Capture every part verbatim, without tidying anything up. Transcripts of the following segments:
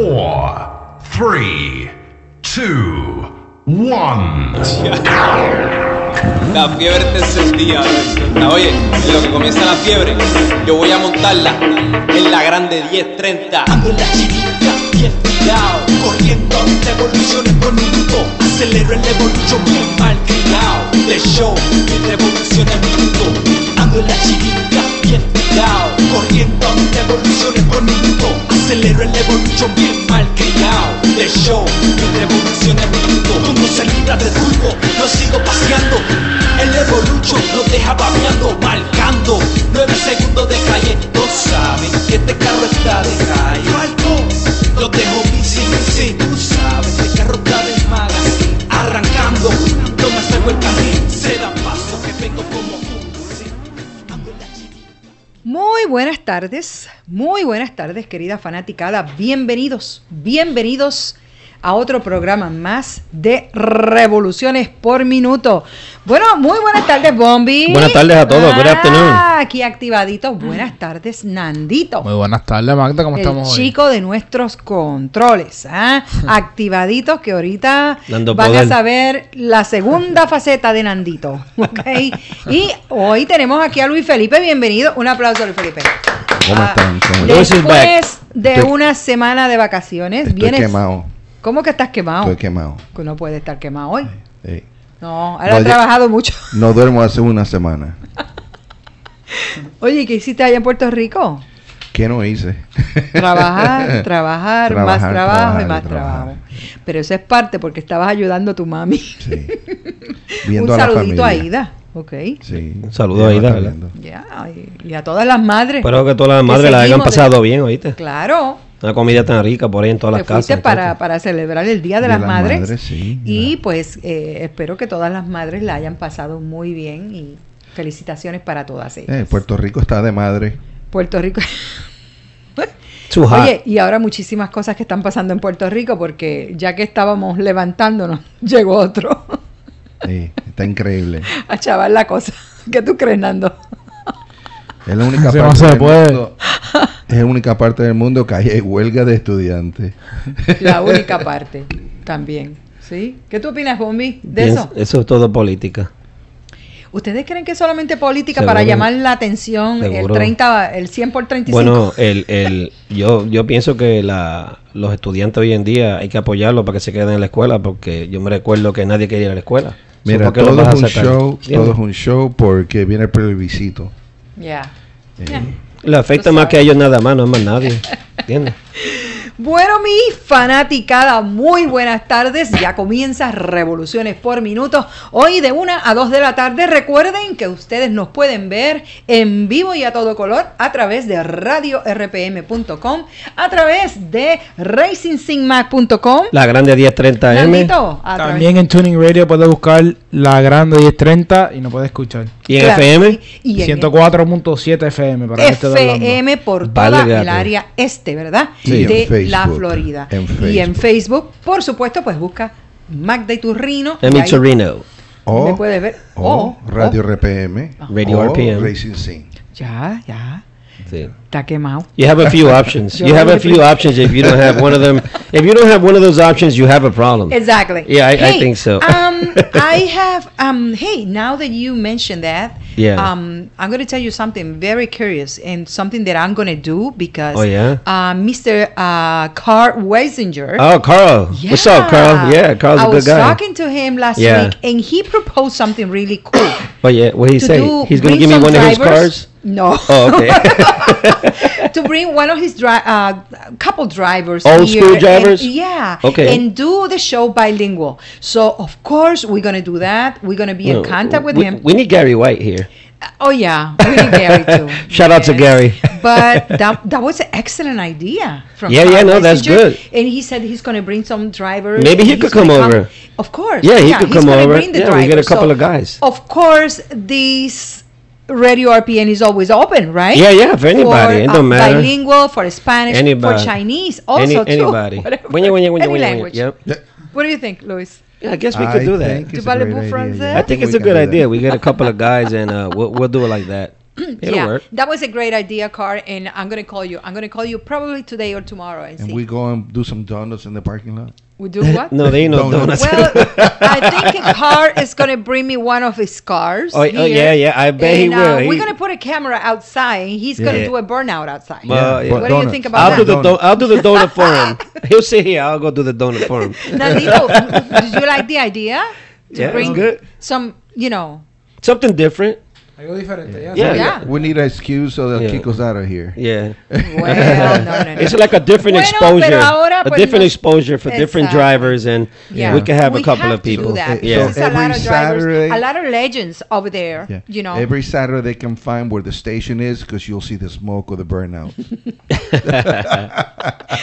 cuatro, tres, dos, uno. La fiebre está encendida. Oye, en lo que comienza la fiebre, yo voy a montarla en la grande diez treinta. Ando en la chiquita, bien tirado, corriendo la evolución es bonito. Acelero en la evolución bien mal criado. The show, mi revolución es bonito. Ando en la chiquita, bien tirado, corriendo la evolución es bonito. Acelero en la evolución bien mal criado. The show, mi revolución es bonito. Tú no se libra de rumbo, lo sigo paseando. El evolution lo deja babeando, marcando nueve segundos de calle. No saben que este carro está de calle. Marco, lo dejo bici, sí. Tú sabes, este carro está de magazine. Arrancando, no me salgo el carril. Se da paso que vengo como un sí. Muy buenas tardes, muy buenas tardes, querida fanaticada. Bienvenidos, bienvenidos a otro programa más de Revoluciones por Minuto. Bueno, muy buenas tardes, Bombi. Buenas tardes a todos, good afternoon. Ah, aquí activaditos. Buenas tardes, Nandito. Muy buenas tardes, Magda, ¿cómo el estamos hoy? El chico de nuestros controles, ¿ah? Activaditos, que ahorita Nando van poder. a saber la segunda faceta de Nandito, ¿okay? Y hoy tenemos aquí a Luis Felipe, bienvenido. Un aplauso, Luis Felipe. ¿Cómo están? ¿Cómo están? Después de estoy, una semana de vacaciones, estoy vienes... quemado. ¿Cómo que estás quemado? Estoy quemado. Que no puede estar quemado hoy. Sí. No, ahora no, he trabajado mucho. No duermo hace una semana. Oye, ¿qué hiciste allá en Puerto Rico? ¿Qué no hice? Trabajar, trabajar, trabajar más trabajo trabajar, y más trabajar. trabajo. Pero eso es parte porque estabas ayudando a tu mami. Sí. Viendo Un a saludito la familia. a Ida. Okay. Sí. Un saludo a Ida. Ya, y a todas las madres. Espero que todas las madres la hayan pasado de... bien, ¿oíste? Claro. Una comida tan rica por ahí en todas las casas. Fuiste para, para celebrar el Día de, de las, las Madres. madres sí, y claro. pues eh, espero que todas las madres la hayan pasado muy bien y felicitaciones para todas ellas. Eh, Puerto Rico está de madre. Puerto Rico. Oye, y ahora muchísimas cosas que están pasando en Puerto Rico porque ya que estábamos levantándonos, llegó otro. Sí, está increíble. A chaval la cosa. ¿Qué tú crees, Nando? Es la única sí, parte no se puede. Del mundo, es la única parte del mundo que hay huelga de estudiantes. La única parte también, ¿sí? ¿Qué tú opinas, Bombi, de Bien, eso? Eso es todo política. ¿Ustedes creen que es solamente política seguro, para llamar la atención seguro. el treinta, el cien por treinta y cinco? Bueno, el, el, yo, yo pienso que la, los estudiantes hoy en día hay que apoyarlos para que se queden en la escuela porque yo me recuerdo que nadie quería ir a la escuela. Mira, todo es, un show, todo es un show porque viene el plebiscito. Ya. Yeah. Yeah. Le afecta más que a ellos nada más, no es más nadie. ¿Entiendes? Bueno, mi fanaticada, muy buenas tardes. Ya comienza Revoluciones por Minuto. Hoy de una a dos de la tarde. Recuerden que ustedes nos pueden ver en vivo y a todo color a través de radio R P M punto com, a través de racing sin mac punto com. La grande diez treinta M. También en Tuning Radio puedes buscar la grande diez treinta y nos puedes escuchar. Y en claro, F M. Y, y ciento cuatro punto siete F M. Para F M que por toda vale, el área este, ¿verdad? Sí, de Facebook. La Florida. En y en Facebook, por supuesto, pues busca Magda y Turrino. En mi Turrino. O, puedes ver. O, o Radio o, R P M. Radio o R P M. Racing Scene. Ya, ya. Sí. Está quemado. You have a few options. You have a few options. If you don't have one of them, if you don't have one of those options, you have a problem. Exactly. Yeah, I, hey, I think so. um, I have. Um, hey, now that you mentioned that, yeah. Um, I'm going to tell you something very curious and something that I'm going to do because. Oh yeah. Uh, Mister Uh, Carl Weisinger. Oh, Carl. Yeah. What's up, Carl? Yeah, Carl's I a good guy. I was talking to him last yeah. week, and he proposed something really cool. Oh yeah, what he say? He's going to give me one drivers. of his cars. No. Oh, okay. To bring one of his dri uh, couple drivers. Old here school drivers? And, yeah. Okay. And do the show bilingual. So, of course, we're going to do that. We're going to be no, in contact with we, him. We need Gary White here. Uh, oh, yeah. We need Gary, too. Shout yes. out to Gary. But that, that was an excellent idea. From yeah, yeah, no, that's good. And he said he's going to bring some drivers. Maybe he could come over. Come, of course. Yeah, he yeah, could come over. Bring the yeah, driver. We get a couple so, of guys. Of course, these... Radio R P N is always open, right? Yeah, yeah, for anybody. For, it uh, don't matter. Bilingual, for Spanish, anybody. For Chinese, also Any, anybody. Too. Whatever. Any language. Yep. What do you think, Luis? Yeah, I guess we could I do that. Do Balibu friends there? I think it's a good idea. We get a couple of guys and uh, we'll, we'll do it like that. It'll yeah, work. That was a great idea, Carl, and I'm going to call you. I'm going to call you probably today or tomorrow. And, and see. we go and do some donuts in the parking lot? We do what? No, they ain't no donuts. Well, I think Carl is going to bring me one of his cars. Oh, oh yeah, yeah. I bet and, he will. Uh, he... We're going to put a camera outside, and he's yeah. going to do a burnout outside. Well, yeah. What donuts. do you think about I'll that? Do the I'll do the donut for him. He'll sit here. I'll go do the donut for him. Nandito, did you like the idea? To yeah, bring good. Some, you know. Something different. Algo diferente, yeah. Yeah. yeah. We need an excuse so that yeah. Kiko's out of here. Yeah. Well, no, no, no. It's like a different bueno, exposure. Ahora, pues a different no. exposure for Exacto. different drivers, and yeah. we can have we a couple have of people. Yeah. yeah. So every a lot of drivers, Saturday, a lot of legends over there. Yeah. You know. Every Saturday they can find where the station is because you'll see the smoke or the burnout.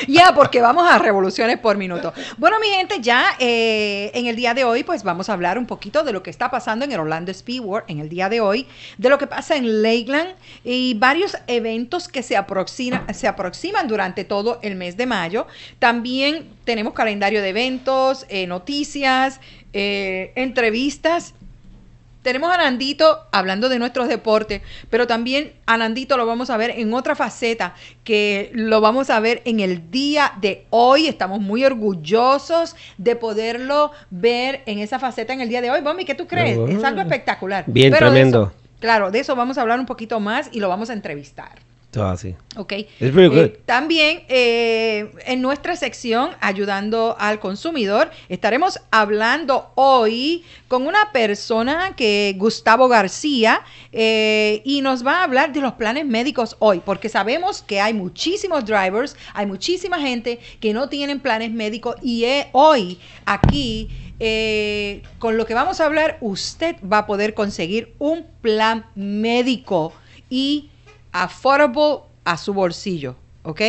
yeah, porque vamos a revoluciones por minuto. Bueno, mi gente, ya eh, en el día de hoy, pues vamos a hablar un poquito de lo que está pasando en el Orlando Speedway en el día de hoy. De lo que pasa en Lakeland y varios eventos que se aproximan, se aproximan durante todo el mes de mayo. También tenemos calendario de eventos, eh, noticias, eh, entrevistas. Tenemos a Nandito hablando de nuestros deportes, pero también a Nandito lo vamos a ver en otra faceta, que lo vamos a ver en el día de hoy. Estamos muy orgullosos de poderlo ver en esa faceta en el día de hoy. Bomi, ¿qué tú crees? Oh, es algo espectacular. Bien, pero tremendo. De eso, claro, de eso vamos a hablar un poquito más y lo vamos a entrevistar. Ah, sí. Okay. It's pretty good. Eh, también eh, en nuestra sección Ayudando al Consumidor estaremos hablando hoy con una persona que Gustavo García eh, y nos va a hablar de los planes médicos hoy, porque sabemos que hay muchísimos drivers, hay muchísima gente que no tienen planes médicos y eh, hoy aquí eh, con lo que vamos a hablar usted va a poder conseguir un plan médico y affordable a su bolsillo, ¿ok?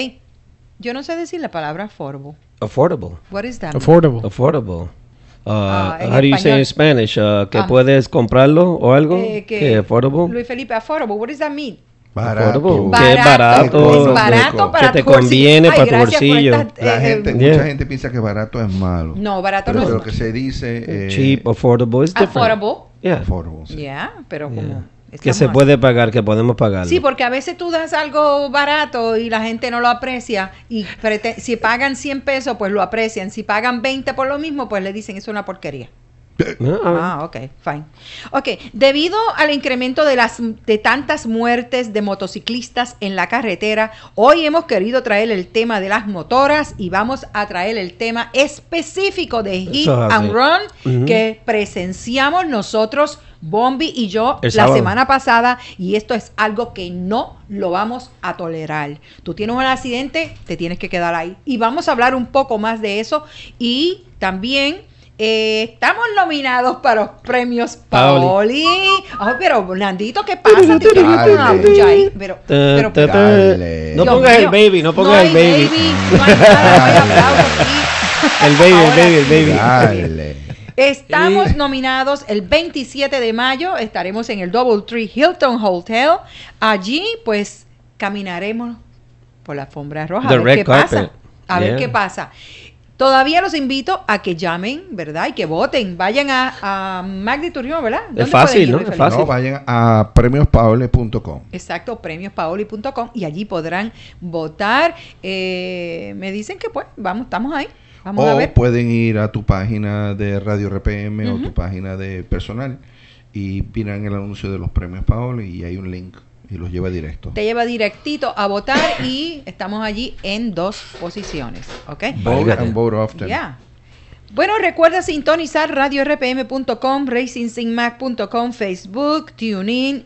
Yo no sé decir la palabra affordable. Affordable. What is that? Affordable. Mean? Affordable. Uh, uh, how do you español? say in Spanish? Uh, que ah. puedes comprarlo o algo. Eh, que que affordable. Luis Felipe, affordable. What does that mean? Barato. Barato. Que es barato. Es barato para que te conviene para tu bolsillo. Ay, esta, eh, la gente, eh, mucha yeah. gente piensa que barato es malo. No, barato pero no es malo. Lo que se dice. Eh, Cheap, affordable. Is affordable. Yeah. Affordable. Sí. Yeah, pero yeah. como... Que se puede pagar, que podemos pagar. Sí, porque a veces tú das algo barato y la gente no lo aprecia. Y si pagan cien pesos, pues lo aprecian. Si pagan veinte por lo mismo, pues le dicen, es una porquería. No. Ah, ok, fine. Ok, debido al incremento de, las, de tantas muertes de motociclistas en la carretera, hoy hemos querido traer el tema de las motoras y vamos a traer el tema específico de Hit and Run mm-hmm. que presenciamos nosotros Bombi y yo el la sábado. semana pasada, y esto es algo que no lo vamos a tolerar. Tú tienes un accidente, te tienes que quedar ahí. Y vamos a hablar un poco más de eso. Y también eh, estamos nominados para los Premios Paoli. Ay, pero Nandito, ¿qué pasa? Te una bulla ahí. Pero, pero, pero, no pongas el baby, no pongas no el baby. baby. No hay nada, no hay aplausos aquí. El baby, Ahora, el baby, el baby. Dale. Estamos nominados el veintisiete de mayo, estaremos en el Double Tree Hilton Hotel. Allí, pues, caminaremos por la alfombra roja. The a ver qué carpet. pasa. A yeah. ver qué pasa. Todavía los invito a que llamen, ¿verdad? Y que voten. Vayan a, a Magditurrión, ¿verdad? Es fácil, ¿no? Es fácil. No, vayan a premios paoli punto com. Exacto, premios paoli punto com y allí podrán votar. Eh, me dicen que, pues, vamos, estamos ahí. Vamos o a ver. Pueden ir a tu página de Radio R P M uh-huh. o tu página de personal y miran el anuncio de los Premios Paoli y hay un link y los lleva directo. Te lleva directito a votar y estamos allí en dos posiciones. ¿Okay? Vote and vote often. Yeah. Bueno, recuerda sintonizar radio R P M punto com, racing sin mac punto com, Facebook, TuneIn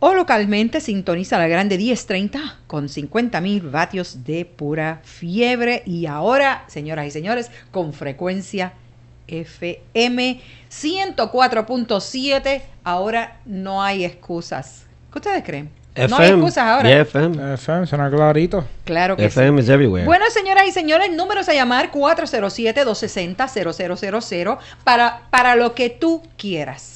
o localmente sintoniza la grande diez treinta con cincuenta mil vatios de pura fiebre. Y ahora, señoras y señores, con frecuencia F M ciento cuatro punto siete. Ahora no hay excusas. ¿Qué ustedes creen? F M. No hay excusas ahora. Yeah, F M. F M, suena clarito. Claro que F M sí. F M is everywhere. Bueno, señoras y señores, números a llamar cuatro cero siete, dos seis cero, cero cero cero cero para, para lo que tú quieras.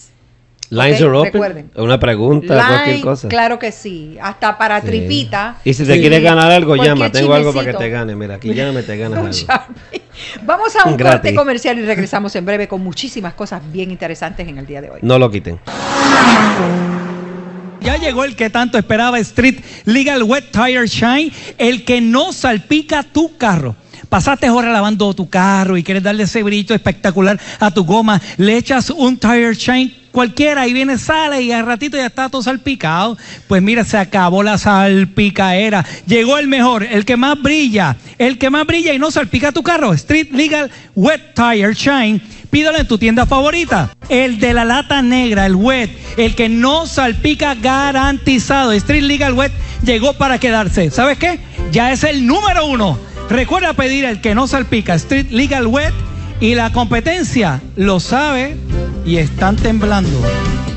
Lines okay, are open. Recuerden. Una pregunta, Line, cualquier cosa. Claro que sí. Hasta para sí. tripita. Y si te sí. quieres ganar algo, llama. Tengo algo para que te gane. Mira, aquí llámame, te ganas algo. Vamos a un Gratis. corte comercial y regresamos en breve con muchísimas cosas bien interesantes en el día de hoy. No lo quiten. Ya llegó el que tanto esperaba, Street Legal Wet Tire Shine, el que no salpica tu carro. Pasaste horas lavando tu carro y quieres darle ese brillo espectacular a tu goma, le echas un Tire Shine cualquiera y viene, sale y al ratito ya está todo salpicado. Pues mira, se acabó la salpicaera. Llegó el mejor, el que más brilla, el que más brilla y no salpica tu carro. Street Legal Wet Tire Shine. Pídalo en tu tienda favorita. El de la lata negra, el wet, el que no salpica, garantizado. Street Legal Wet llegó para quedarse. ¿Sabes qué? Ya es el número uno. Recuerda pedir el que no salpica, Street Legal Wet, y la competencia lo sabe y están temblando.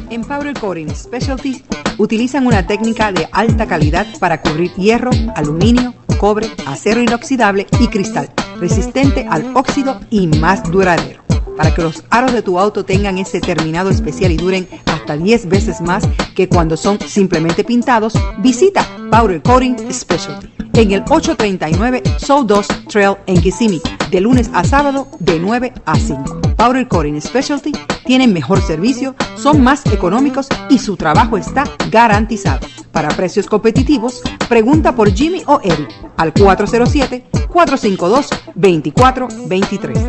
En Powder Coating Specialty utilizan una técnica de alta calidad para cubrir hierro, aluminio, cobre, acero inoxidable y cristal, resistente al óxido y más duradero. Para que los aros de tu auto tengan ese terminado especial y duren hasta diez veces más que cuando son simplemente pintados, visita Powder Coating Specialty en el ocho treinta y nueve South dos Trail en Kissimmee, de lunes a sábado de nueve a cinco. Powder Coating Specialty tienen mejor servicio, son más económicos y su trabajo está garantizado. Para precios competitivos, pregunta por Jimmy o Eric al cuatro cero siete, cuatro cinco dos, dos cuatro dos tres.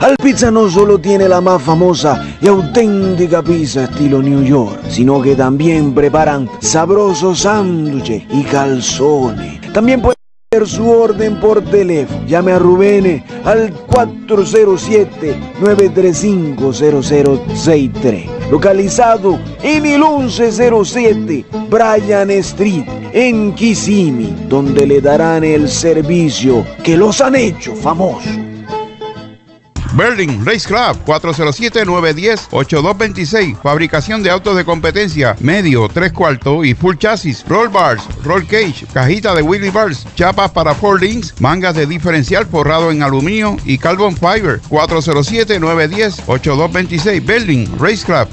Al Pizza no solo tiene la más famosa y auténtica pizza estilo New York, sino que también preparan sabrosos sándwiches y calzones. También puede hacer su orden por teléfono. Llame a Rubén al cuatro cero siete, nueve tres cinco, cero cero seis tres. Localizado en el once cero siete Bryan Street, en Kissimmee, donde le darán el servicio que los han hecho famosos. Ber-Lynn Race Craft, cuatro cero siete, nueve uno cero, ocho dos dos seis. Fabricación de autos de competencia, medio, tres cuartos y full chasis, roll bars, roll cage, cajita de wheelie bars, chapas para four links, mangas de diferencial forrado en aluminio y carbon fiber. Cuatro cero siete, nueve uno cero, ocho dos dos seis. Ber-Lynn Race Craft.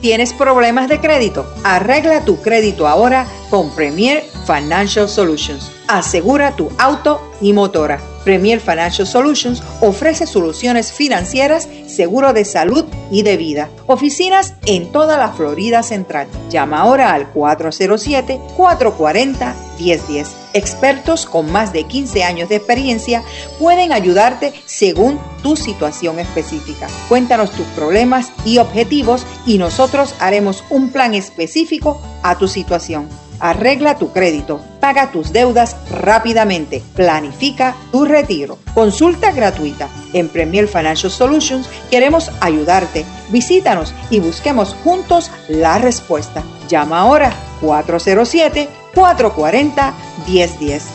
¿Tienes problemas de crédito? Arregla tu crédito ahora con Premier Financial Solutions. Asegura tu auto y motora. Premier Financial Solutions ofrece soluciones financieras, seguro de salud y de vida. Oficinas en toda la Florida Central. Llama ahora al cuatro cero siete, cuatro cuatro cero, uno cero uno cero. Expertos con más de quince años de experiencia pueden ayudarte según tu situación específica. Cuéntanos tus problemas y objetivos y nosotros haremos un plan específico a tu situación. Arregla tu crédito, paga tus deudas rápidamente, planifica tu retiro. Consulta gratuita. En Premier Financial Solutions queremos ayudarte. Visítanos y busquemos juntos la respuesta. Llama ahora cuatro cero siete, cuatro cuatro cero, uno cero uno cero.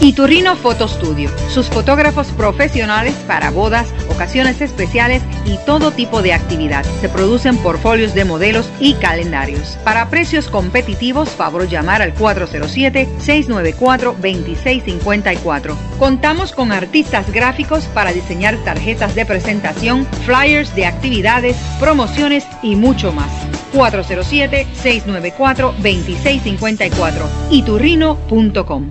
Iturrino Photo Studio, sus fotógrafos profesionales para bodas, ocasiones especiales y todo tipo de actividad. Se producen portfolios de modelos y calendarios. Para precios competitivos, favor llamar al cuatro cero siete, seis nueve cuatro, dos seis cinco cuatro. Contamos con artistas gráficos para diseñar tarjetas de presentación, flyers de actividades, promociones y mucho más. cuatro cero siete, seis nueve cuatro, dos seis cinco cuatro. iturrino punto com.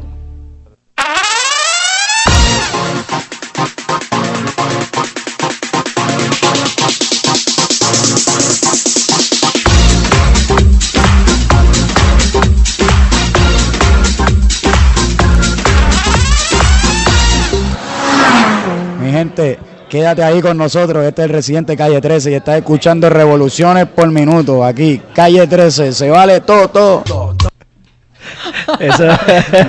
Gente, quédate ahí con nosotros. Este es el residente Calle trece y estás escuchando Revoluciones por Minuto. Aquí, Calle trece, se vale todo, todo. todo, todo. Eso.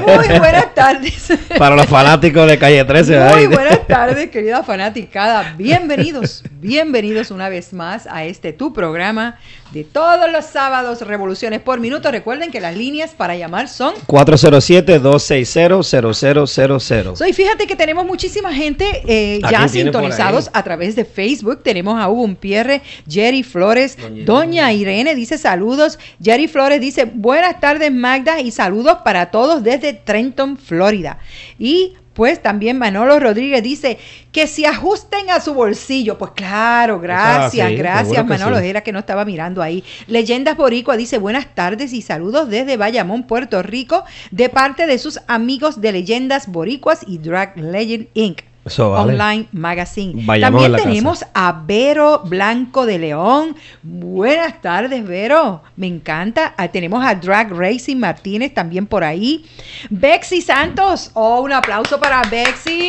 Muy buenas tardes. Para los fanáticos de Calle trece. Muy ahí. Buenas tardes, querida fanaticada. Bienvenidos, bienvenidos una vez más a este tu programa de todos los sábados, Revoluciones por Minuto. Recuerden que las líneas para llamar son cuatro cero siete, dos seis cero, cero cero cero cero. Soy, fíjate que tenemos muchísima gente eh, ya sintonizados a través de Facebook. Tenemos a Hugo Umpierre, Jerry Flores, Doña, Doña Irene dice saludos. Jerry Flores dice buenas tardes, Magda, y saludos para todos desde Trenton, Florida. Y pues también Manolo Rodríguez dice que se ajusten a su bolsillo. Pues claro, gracias, ah, sí, gracias Manolo, sí. Era que no estaba mirando ahí. Leyendas Boricua dice buenas tardes y saludos desde Bayamón, Puerto Rico, de parte de sus amigos de Leyendas Boricuas y Drag Legend Incorporated. So, vale. Online Magazine. Vayamos. También a tenemos casa. A Vero Blanco de León. Buenas tardes, Vero. Me encanta. Ah, tenemos a Drag Racing Martínez también por ahí. Bexy Santos. Oh, un aplauso para Bexy.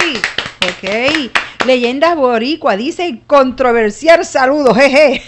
Ok. Leyendas Boricua. Dice controversial saludo. Jeje.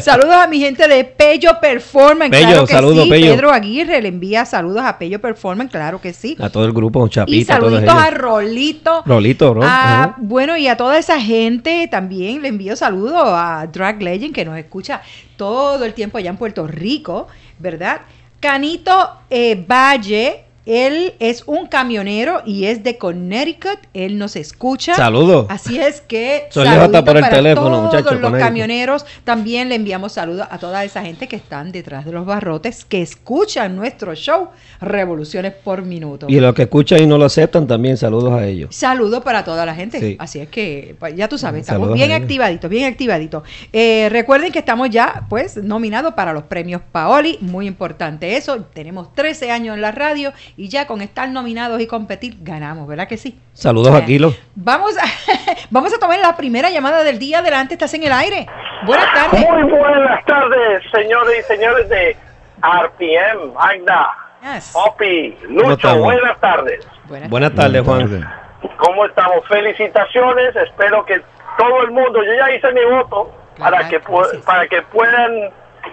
Saludos a mi gente de Pello Performance, Pello, claro que saludo, sí, Pello. Pedro Aguirre le envía saludos a Pello Performance, claro que sí. A todo el grupo, un chapito. Y saluditos a, a Rolito. Rolito, ¿no? A, bueno, y a toda esa gente también le envío saludos a Drag Legend, que nos escucha todo el tiempo allá en Puerto Rico, ¿verdad? Canito eh, Valle, él es un camionero y es de Connecticut, él nos escucha. Saludos. Así es que saludos por el para teléfono, todos muchachos, los camioneros. También le enviamos saludos a toda esa gente que están detrás de los barrotes, que escuchan nuestro show Revoluciones por Minuto. Y los que escuchan y no lo aceptan, también saludos a ellos. Saludos para toda la gente. Sí. Así es que ya tú sabes, estamos saludos bien activaditos, bien activaditos. Eh, recuerden que estamos ya pues nominados para los Premios Paoli, muy importante eso. Tenemos trece años en la radio. Y ya con estar nominados y competir, ganamos, ¿verdad que sí? Saludos a Kilo. Vamos a, vamos a tomar la primera llamada del día. Adelante, estás en el aire. Buenas tardes. Muy buenas tardes, señores y señores de R P M, Agda, yes. Opi, Lucho, buenas tardes. Buenas, buenas tardes, Juan. ¿Cómo estamos? Felicitaciones, espero que todo el mundo, yo ya hice mi voto, claro, para, que, sí, para sí. que puedan...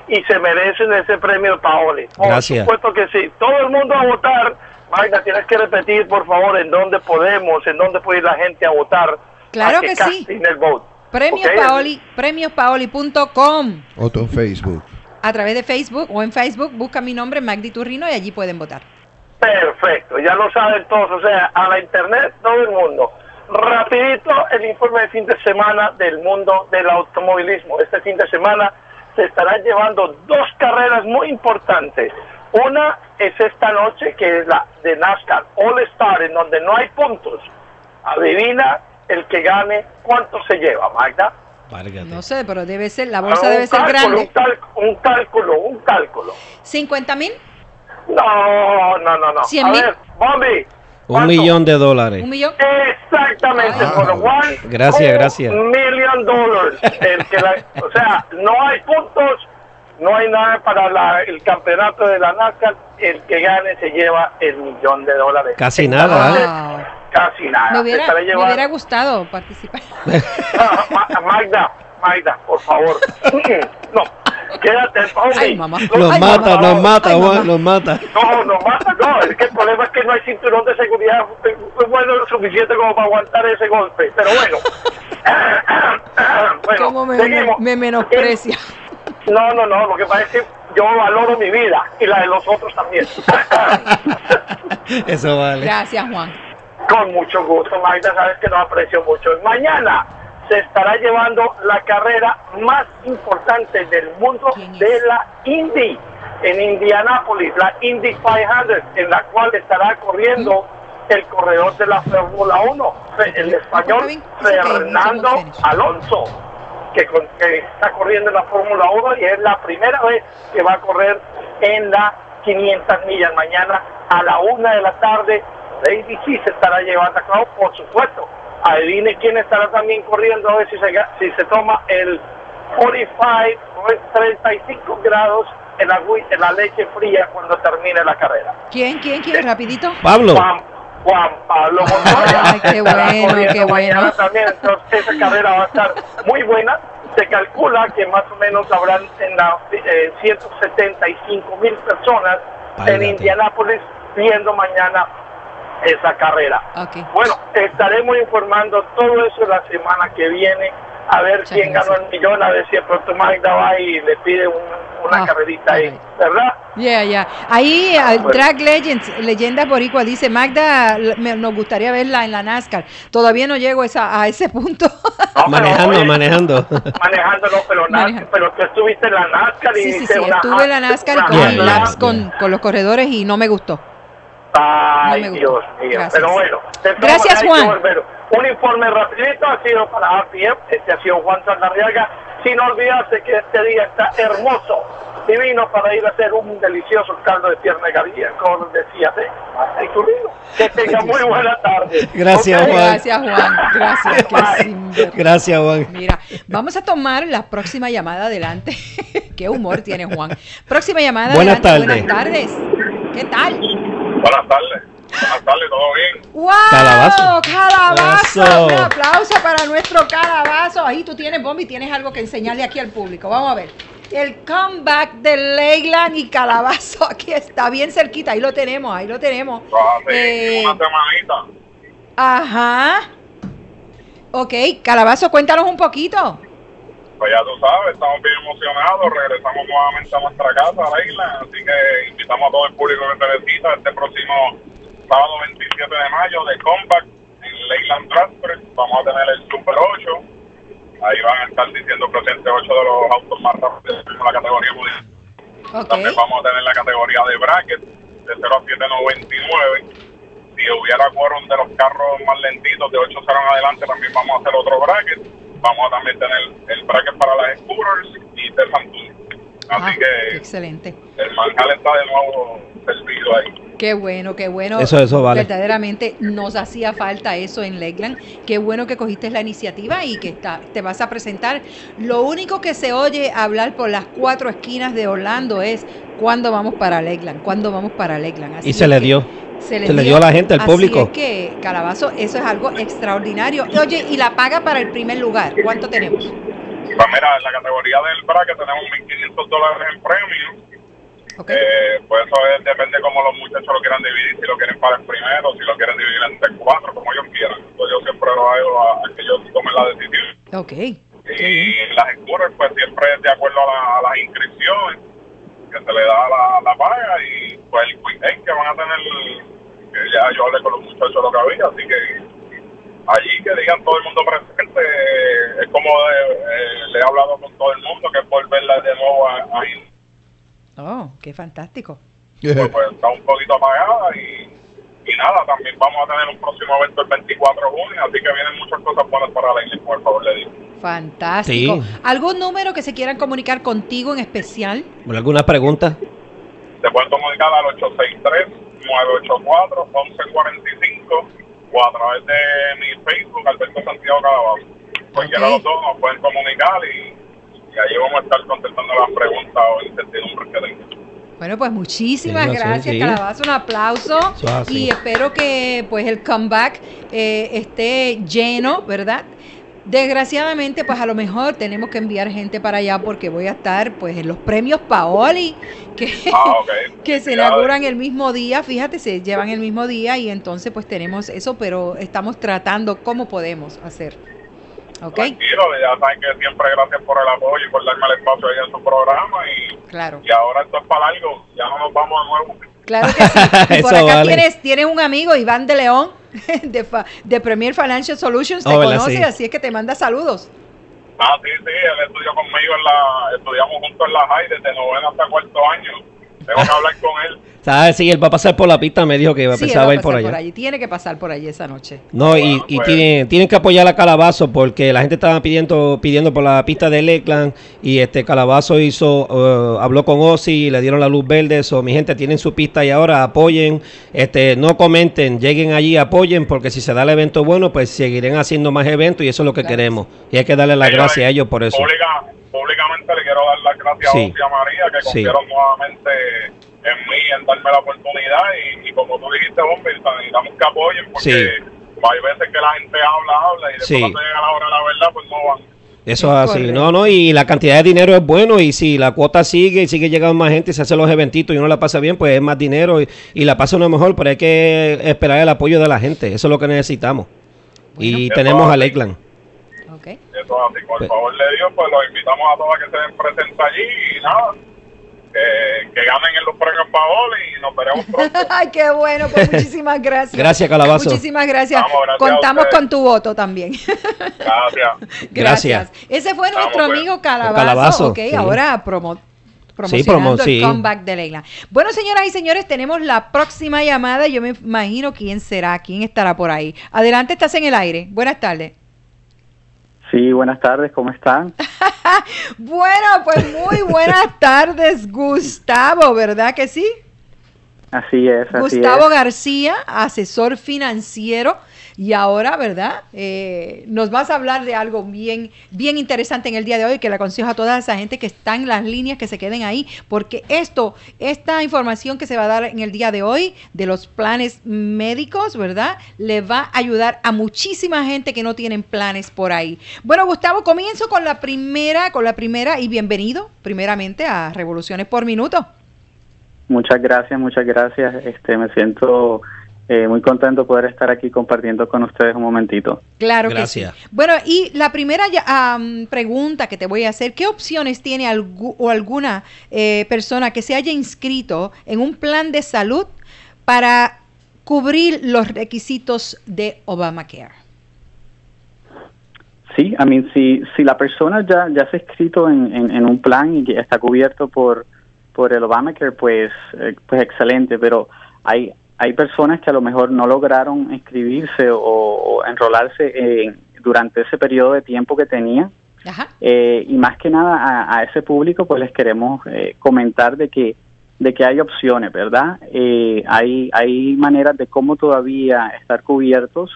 y se merecen ese premio Paoli. Por Gracias. Supuesto que sí. Todo el mundo a votar. Magda, tienes que repetir, por favor, en dónde podemos, en dónde puede ir la gente a votar. Claro a que, que sí. El vote. Premios ¿Okay? Paoli, premios paoli punto com. O en Facebook. A través de Facebook o en Facebook, busca mi nombre, Magdi Turrino, y allí pueden votar. Perfecto. Ya lo saben todos. O sea, a la internet, todo el mundo. Rapidito, el informe de fin de semana del mundo del automovilismo. Este fin de semana se estarán llevando dos carreras muy importantes. Una es esta noche, que es la de NASCAR All Star, en donde no hay puntos. Adivina el que gane cuánto se lleva, Magda. Válgate. No sé, pero debe ser, la bolsa debe cálculo, ser grande. Un, cal, un cálculo, un cálculo. ¿cincuenta mil? No, no, no, no. ¿cien a mil? Ver, Bobby. ¿Cuánto? Un millón de dólares. ¿Un millón? Exactamente, por lo cual. Gracias, gracias. Un millón de dólares. O sea, no hay puntos, no hay nada para la, el campeonato de la NASCAR. El que gane se lleva el millón de dólares. Casi nada, ¿eh? Casi nada. Me hubiera, me hubiera gustado participar. No, Magda, Magda, por favor. No. Quédate, Ay, mamá. Los Ay, mata, mamá. Los mata, Ay, Juan, los mata. No, los mata, no. Es que el problema es que no hay cinturón de seguridad bueno lo suficiente como para aguantar ese golpe. Pero bueno. Bueno, ¿cómo me, seguimos. me menosprecia? No, no, no. Lo que pasa es que yo valoro mi vida y la de los otros también. Eso vale. Gracias, Juan. Con mucho gusto, Magda. Sabes que nos aprecio mucho. Mañana se estará llevando la carrera más importante del mundo de la Indy, en Indianápolis, la Indy quinientos, en la cual estará corriendo el corredor de la Fórmula uno, el español Fernando Alonso, que, con, que está corriendo en la Fórmula uno y es la primera vez que va a correr en las quinientas millas. Mañana a la una de la tarde, Lady G se estará llevando a cabo, por supuesto. Adivine quién estará también corriendo, a ver si se, si se toma el cuarenta y cinco, treinta y cinco grados en la, en la leche fría cuando termine la carrera. ¿Quién, quién, quién? Sí. Rapidito. Pablo. Juan, Juan Pablo Montoya. Ay, qué bueno, qué bueno. También, entonces esa carrera va a estar muy buena. Se calcula que más o menos habrán en la, eh, ciento setenta y cinco mil personas Párate. en Indianápolis viendo mañana esa carrera. Okay. Bueno, estaremos informando todo eso la semana que viene, a ver Muchas quién gracias. ganó el millón, a ver si el pronto Magda va y le pide un, una oh, carrerita okay. ahí, ¿verdad? Yeah, yeah. Ahí ah, bueno. Drag Legends, Leyendas Boricua, dice Magda, me, nos gustaría verla en la NASCAR. Todavía no llego esa, a ese punto. No, manejando, pero, oye, manejando. Manejándolo, pero, Manejando. pero tú estuviste en la NASCAR y sí, sí, sí, una, estuve en la NASCAR una, y corrí yeah, laps yeah. con, con los corredores y no me gustó. Ay, no Dios mío, Gracias. pero bueno. Gracias, Juan. Un informe rapidito ha sido para R P M, este ha sido Juan Sandarriaga, sin olvidarse que este día está hermoso. divino para ir a hacer un delicioso caldo de pierna de gavilla con decías, ¿eh? Ahí tu amigo. Que tenga muy buena tarde. Gracias, okay. Juan. Gracias, Juan. Gracias. Gracias, Juan. Mira, vamos a tomar la próxima llamada adelante. Qué humor tiene Juan. Próxima llamada buenas adelante. Tardes. Buenas tardes. ¿Qué tal? Buenas tardes. Buenas tardes, ¿todo bien? ¡Wow! ¡Calabazo! ¡Calabazo! Un aplauso para nuestro Calabazo. Ahí tú tienes, Bombi, tienes algo que enseñarle aquí al público. Vamos a ver. El comeback de Lakeland y Calabazo. Aquí está, bien cerquita. Ahí lo tenemos, ahí lo tenemos. Ah, sí, eh, una semanita. Ajá. Ok, Calabazo, cuéntanos un poquito. Pues ya tú sabes, estamos bien emocionados, regresamos nuevamente a nuestra casa, Lakeland. Así que invitamos a todo el público que te visita este próximo sábado veintisiete de mayo de Compact en Lakeland Transfer. Vamos a tener el Super ocho. Ahí van a estar diciendo presentes ocho de los autos más rápidos en la categoría mundial. Okay. También vamos a tener la categoría de bracket de cero a siete noventa y nueve. Si hubiera quórum de los carros más lentitos de ocho cero en adelante, también vamos a hacer otro bracket. Vamos a también tener el bracket para las scooters y del Santuño. Así ah, que excelente. El mancal está de nuevo servido ahí. Qué bueno, qué bueno. Eso, eso vale. Verdaderamente nos hacía falta eso en Lakeland. Qué bueno que cogiste la iniciativa y que está, te vas a presentar. Lo único que se oye hablar por las cuatro esquinas de Orlando es ¿cuándo vamos para Lakeland? ¿Cuándo vamos para Lakeland? Así y se le dio. Se le, se le dio a la gente, al así público. Es que, Calabazo, eso es algo extraordinario. Oye, ¿y la paga para el primer lugar? ¿Cuánto tenemos? Pues mira, en la categoría del bracket tenemos mil quinientos dólares en premio. Okay. Eh, pues eso es, depende cómo los muchachos lo quieran dividir, si lo quieren para el primero, si lo quieren dividir entre cuatro, como ellos quieran. Entonces yo siempre lo hago a, a que ellos tomen la decisión. Okay. Y okay. Las escuras pues siempre de acuerdo a, la, a las inscripciones que se le da la, la paga y pues el weekend que van a tener, que ya yo hablé con los muchachos lo que había, así que allí que digan todo el mundo presente, eh, es como de, eh, le he hablado con todo el mundo, que es volverla de nuevo a, a ir. Oh, qué fantástico. Pues, pues está un poquito apagada y, y nada, también vamos a tener un próximo evento el veinticuatro de junio, así que vienen muchas cosas buenas para la isla, por favor, le digo. Fantástico. Sí. ¿Algún número que se quieran comunicar contigo en especial? ¿Alguna pregunta? Se pueden comunicar al ocho seis tres, nueve ocho cuatro, once cuarenta y cinco o a través de mi Facebook, Alberto Santiago Calabazo. Cualquiera de los dos nos pueden comunicar y... y ahí vamos a estar contestando las preguntas o incertidumbres que tengan. Bueno, pues muchísimas sí, gracias, sí. Calabazo, un aplauso. Y espero que pues el comeback eh, esté lleno, ¿verdad? Desgraciadamente, pues a lo mejor tenemos que enviar gente para allá porque voy a estar pues en los premios Paoli que, ah, okay. que se inauguran el mismo día, fíjate, se llevan el mismo día y entonces pues tenemos eso, pero estamos tratando cómo podemos hacer. Okay. Tranquilo, ya saben que siempre gracias por el apoyo y por darme el espacio ahí en su programa y, claro. Y ahora esto es para largo, ya no nos vamos de nuevo. Claro que sí. Y por acá vale. tienes, tienes un amigo, Iván de León, de, de Premier Financial Solutions, oh, te hola, conoce, sí. Así es que te manda saludos. Ah, sí, sí, él estudió conmigo, en la, estudiamos juntos en la high desde noveno hasta cuarto año. Tengo que hablar con él. ¿Sabes? Sí, él va a pasar por la pista, me dijo que iba sí, a ir por allá. Por allí. Tiene que pasar por allí esa noche. No, bueno, y, y pues. tienen, tienen que apoyar a Calabazo porque la gente estaba pidiendo pidiendo por la pista de Lakeland y este Calabazo hizo, uh, habló con Ozzy y le dieron la luz verde. Eso, mi gente, tienen su pista y ahora apoyen, este no comenten, lleguen allí, apoyen porque si se da el evento bueno, pues seguirán haciendo más eventos y eso es lo que claro. queremos. Y hay que darle las gracias a ellos por eso. Obliga, públicamente le quiero dar las gracias sí. a Ozzy y a María que confiaron sí. nuevamente en mí, en darme la oportunidad y, y como tú dijiste, hombre, necesitamos que apoyen porque sí. hay veces que la gente habla, habla y después sí. cuando llega la hora de la verdad, pues no van. Eso es así, no, no, y la cantidad de dinero es bueno y si la cuota sigue y sigue llegando más gente y se hacen los eventitos y uno la pasa bien, pues es más dinero y, y la pasa uno mejor, pero hay que esperar el apoyo de la gente, eso es lo que necesitamos. Bueno, y tenemos a Lakeland. Okay. Eso es así, por pues, favor de Dios, pues los invitamos a todos a que se den presentes allí y nada. Eh, que ganen en los premios Paoli y nos veremos pronto. Ay, qué bueno, pues muchísimas gracias. Gracias, Calabazo. Muchísimas gracias. Vamos, gracias. Contamos con tu voto también. Gracias. Gracias. Ese fue Estamos nuestro bien. amigo Calabazo. Calabazo ok, sí. ahora promo, promocionando sí, promo, sí. el comeback de Leila. Bueno, señoras y señores, tenemos la próxima llamada. Yo me imagino quién será, quién estará por ahí. Adelante, estás en el aire. Buenas tardes. Sí, buenas tardes, ¿cómo están? Bueno, pues muy buenas tardes, Gustavo, ¿verdad que sí? Así es, así Gustavo es. García, asesor financiero, y ahora, ¿verdad? Eh, nos vas a hablar de algo bien, bien interesante en el día de hoy, que le aconsejo a toda esa gente que está en las líneas, que se queden ahí, porque esto, esta información que se va a dar en el día de hoy, de los planes médicos, ¿verdad? Le va a ayudar a muchísima gente que no tienen planes por ahí. Bueno, Gustavo, comienzo con la primera, con la primera, y bienvenido, primeramente, a Revoluciones por Minuto. Muchas gracias, muchas gracias. Este, me siento eh, muy contento de poder estar aquí compartiendo con ustedes un momentito. Claro que sí. Bueno, y la primera ya, um, pregunta que te voy a hacer, ¿qué opciones tiene algu- o alguna eh, persona que se haya inscrito en un plan de salud para cubrir los requisitos de Obamacare? Sí, I mean, si, si la persona ya, ya se ha inscrito en, en, en un plan y que está cubierto por por el Obamacare, pues, eh, pues excelente, pero hay hay personas que a lo mejor no lograron inscribirse o, o enrolarse eh, durante ese periodo de tiempo que tenía. Ajá. Eh, y más que nada a, a ese público, pues les queremos eh, comentar de que de que hay opciones, ¿verdad? Eh, hay hay maneras de cómo todavía estar cubiertos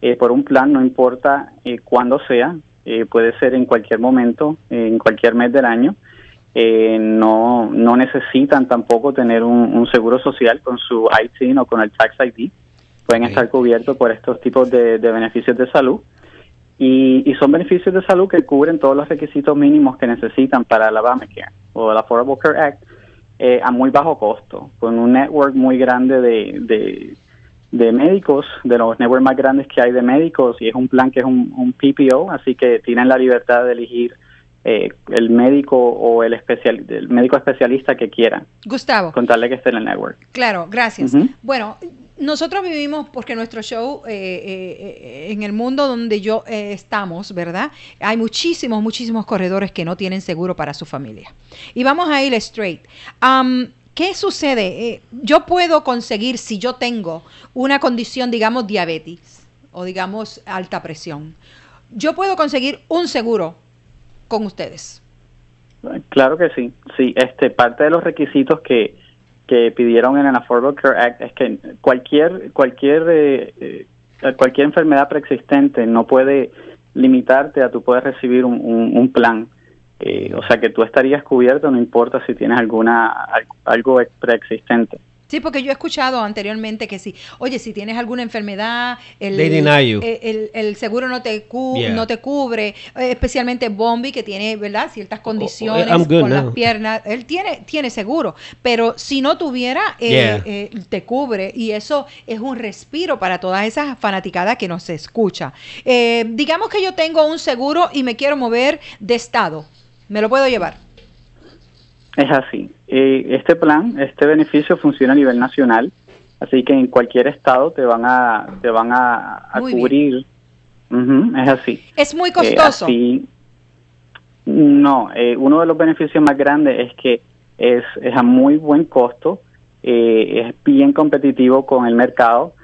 eh, por un plan, no importa eh, cuándo sea, eh, puede ser en cualquier momento, eh, en cualquier mes del año. Eh, no no necesitan tampoco tener un, un seguro social con su I T I N o con el Tax I D. Pueden okay. estar cubiertos por estos tipos de, de beneficios de salud. Y, y son beneficios de salud que cubren todos los requisitos mínimos que necesitan para la Obamacare o la Affordable Care Act eh, a muy bajo costo, con un network muy grande de, de, de médicos, de los networks más grandes que hay de médicos, y es un plan que es un, un P P O, así que tienen la libertad de elegir Eh, el médico o el, especial, el médico especialista que quieran. Gustavo. Contarle que esté en el network. Claro, gracias. Uh-huh. Bueno, nosotros vivimos, porque nuestro show, eh, eh, en el mundo donde yo eh, estamos, ¿verdad? Hay muchísimos, muchísimos corredores que no tienen seguro para su familia. Y vamos a ir straight. Um, ¿Qué sucede? Eh, yo puedo conseguir, si yo tengo una condición, digamos, diabetes o digamos alta presión, yo puedo conseguir un seguro con ustedes. Claro que sí. Sí, este parte de los requisitos que, que pidieron en el Affordable Care Act es que cualquier cualquier eh, eh, cualquier enfermedad preexistente no puede limitarte a tu poder recibir un, un, un plan. Eh, o sea que tú estarías cubierto, no importa si tienes alguna algo preexistente. Sí, porque yo he escuchado anteriormente que si, oye, si tienes alguna enfermedad, el, el, el, el seguro no te cu- yeah. no te cubre, especialmente Bombi, que tiene, ¿verdad?, ciertas condiciones oh, oh, con now. las piernas. Él tiene tiene seguro, pero si no tuviera, yeah. eh, eh, te cubre, y eso es un respiro para todas esas fanaticadas que nos escucha. Eh, digamos que yo tengo un seguro y me quiero mover de estado, ¿me lo puedo llevar? Es así. Este plan, este beneficio funciona a nivel nacional, así que en cualquier estado te van a te van a, a cubrir. Uh-huh, es así. Es muy costoso. Eh, así, no, eh, uno de los beneficios más grandes es que es, es a muy buen costo, eh, es bien competitivo con el mercado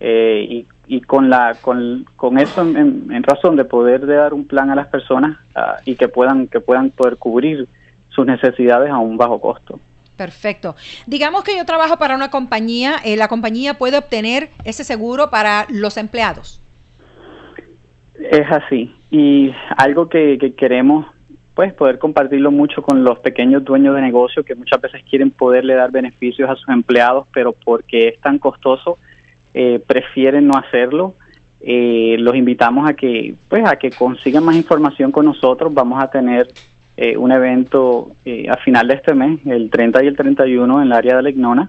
eh, y, y con la con, con eso en, en, en razón de poder de dar un plan a las personas uh, y que puedan que puedan poder cubrir sus necesidades a un bajo costo. Perfecto. Digamos que yo trabajo para una compañía, eh, ¿la compañía puede obtener ese seguro para los empleados? Es así. Y algo que, que queremos, pues, poder compartirlo mucho con los pequeños dueños de negocio que muchas veces quieren poderle dar beneficios a sus empleados, pero porque es tan costoso, eh, prefieren no hacerlo. Eh, los invitamos a que, pues, a que consigan más información con nosotros. Vamos a tener Eh, un evento eh, a final de este mes, el treinta y el treinta y uno, en el área de La Ignona,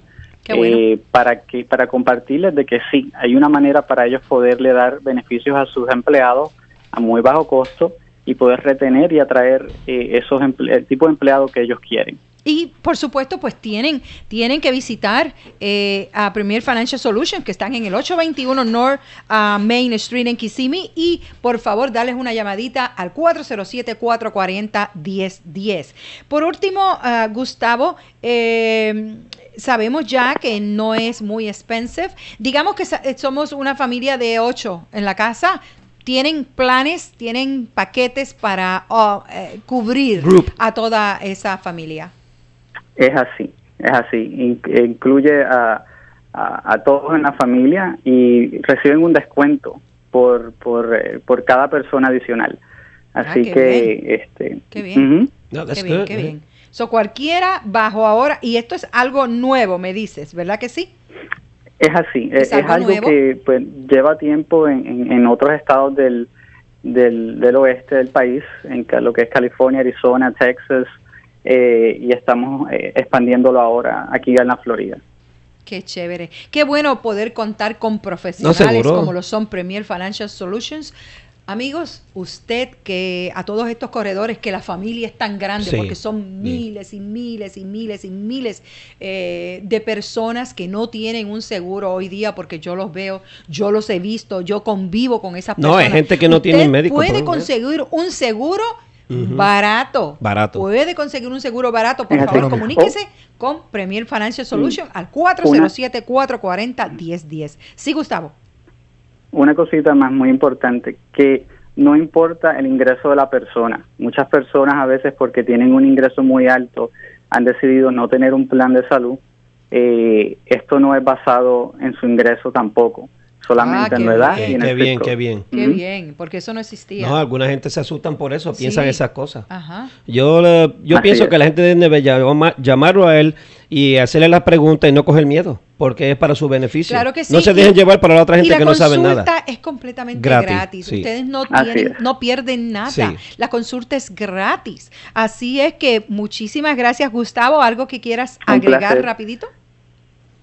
eh, bueno. para que para compartirles de que sí, hay una manera para ellos poderle dar beneficios a sus empleados a muy bajo costo y poder retener y atraer eh, esos emple- el tipo de empleado que ellos quieren. Y, por supuesto, pues tienen tienen que visitar eh, a Premier Financial Solutions, que están en el ocho veintiuno North uh, Main Street en Kissimmee, y, por favor, darles una llamadita al cuatro cero siete, cuatro cuatro cero, uno cero uno cero. Por último, uh, Gustavo, eh, sabemos ya que no es muy expensive. Digamos que sa- somos una familia de ocho en la casa. tienen planes, tienen paquetes para oh, eh, cubrir Group. a toda esa familia. Es así, es así. Incluye a, a, a todos en la familia y reciben un descuento por por, por cada persona adicional. Así ah, qué que... Bien. Este, qué bien, uh-huh. no, that's qué bien, good, qué man. bien. So, cualquiera bajo ahora, y esto es algo nuevo, me dices, ¿verdad que sí? Es así, es, es algo, algo que pues, lleva tiempo en, en, en otros estados del, del, del oeste del país, en lo que es California, Arizona, Texas, eh, y estamos eh, expandiéndolo ahora aquí en la Florida. Qué chévere, qué bueno poder contar con profesionales no, como lo son Premier Financial Solutions. Amigos, usted que a todos estos corredores, que la familia es tan grande, sí, porque son miles y miles y miles y miles eh, de personas que no tienen un seguro hoy día, porque yo los veo, yo los he visto, yo convivo con esas personas. No, hay gente que no usted tiene médico. Puede conseguir un seguro uh-huh. barato. Barato. Puede conseguir un seguro barato. Por favor, comuníquese oh. con Premier Financial Solutions mm. al cuatro cero siete, cuatro cuatro cero, uno cero uno cero. Sí, Gustavo. Una cosita más muy importante, que no importa el ingreso de la persona. Muchas personas a veces, porque tienen un ingreso muy alto, han decidido no tener un plan de salud. Eh, esto no es basado en su ingreso tampoco, solamente ah, en la edad bien, y en qué el bien, sector. Qué bien, qué bien. Qué bien, porque eso no existía. No, alguna gente se asustan por eso, piensan sí. esas cosas. Ajá. Yo, yo pienso es. que la gente debe llamarlo a él y hacerle las preguntas y no coger miedo, porque es para su beneficio. Claro que sí. No se dejen llevar para la otra gente que no sabe nada. La consulta es completamente gratis. gratis. Sí. Ustedes no tienen, no pierden nada. Sí. La consulta es gratis. Así es que muchísimas gracias, Gustavo. ¿Algo que quieras Un agregar placer. rapidito?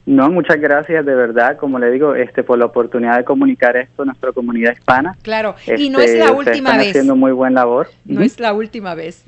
No, muchas gracias, de verdad, como le digo, este por la oportunidad de comunicar esto a nuestra comunidad hispana. Claro, este, y no es la última están vez. haciendo muy buena labor. No ¿Mm? es la última vez.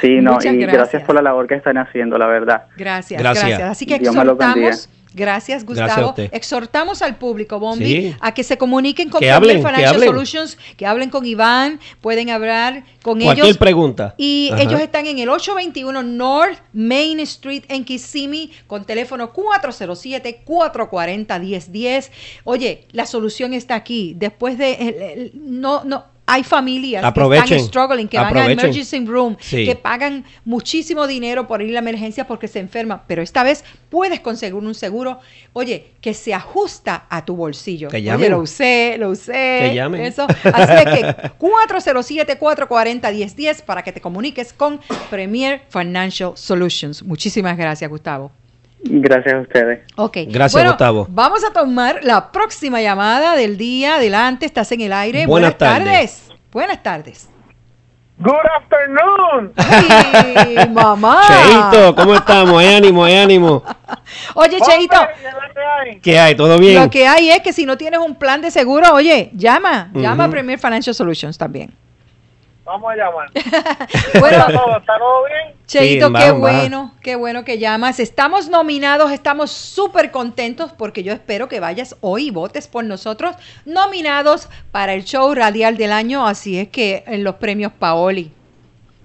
Sí, no, muchas y gracias. gracias por la labor que están haciendo, la verdad. Gracias, gracias. gracias. Así que exhortamos, gracias Gustavo, gracias exhortamos al público, Bombi, sí. a que se comuniquen con Premier Financial que Solutions, que hablen con Iván, pueden hablar con Cualquier ellos. Cualquier pregunta. Y Ajá. ellos están en el ocho veintiuno North Main Street en Kissimmee, con teléfono cuatro cero siete, cuatro cuatro cero, uno cero uno cero. Oye, la solución está aquí. Después de... El, el, no, no. Hay familias aprovechen, que están struggling, que aprovechen. van a emergency room, sí. que pagan muchísimo dinero por ir a la emergencia porque se enferman, pero esta vez puedes conseguir un seguro, oye, que se ajusta a tu bolsillo. Que llamen. Oye, lo usé, lo usé. Que llamen. Eso. Así que cuatro cero siete, cuatro cuatro cero, uno cero uno cero para que te comuniques con Premier Financial Solutions. Muchísimas gracias, Gustavo. Gracias a ustedes. Ok. Gracias, bueno, Gustavo. Vamos a tomar la próxima llamada del día. Adelante, estás en el aire. Buenas, Buenas tardes. tardes. Buenas tardes. Good afternoon. Hey, mamá. Cheito, ¿cómo estamos? Hay ánimo, hay ánimo. Oye, Cheito. ¿Qué hay? ¿Todo bien? Lo que hay es que si no tienes un plan de seguro, oye, llama. Uh-huh. Llama a Premier Financial Solutions también. Vamos a llamar. Bueno, ¿Está todo, está todo bien? Cheito, sí, qué vamos, bueno, vamos. qué bueno que llamas. Estamos nominados, estamos súper contentos porque yo espero que vayas hoy y votes por nosotros, nominados para el show radial del año, así es que en los premios Paoli.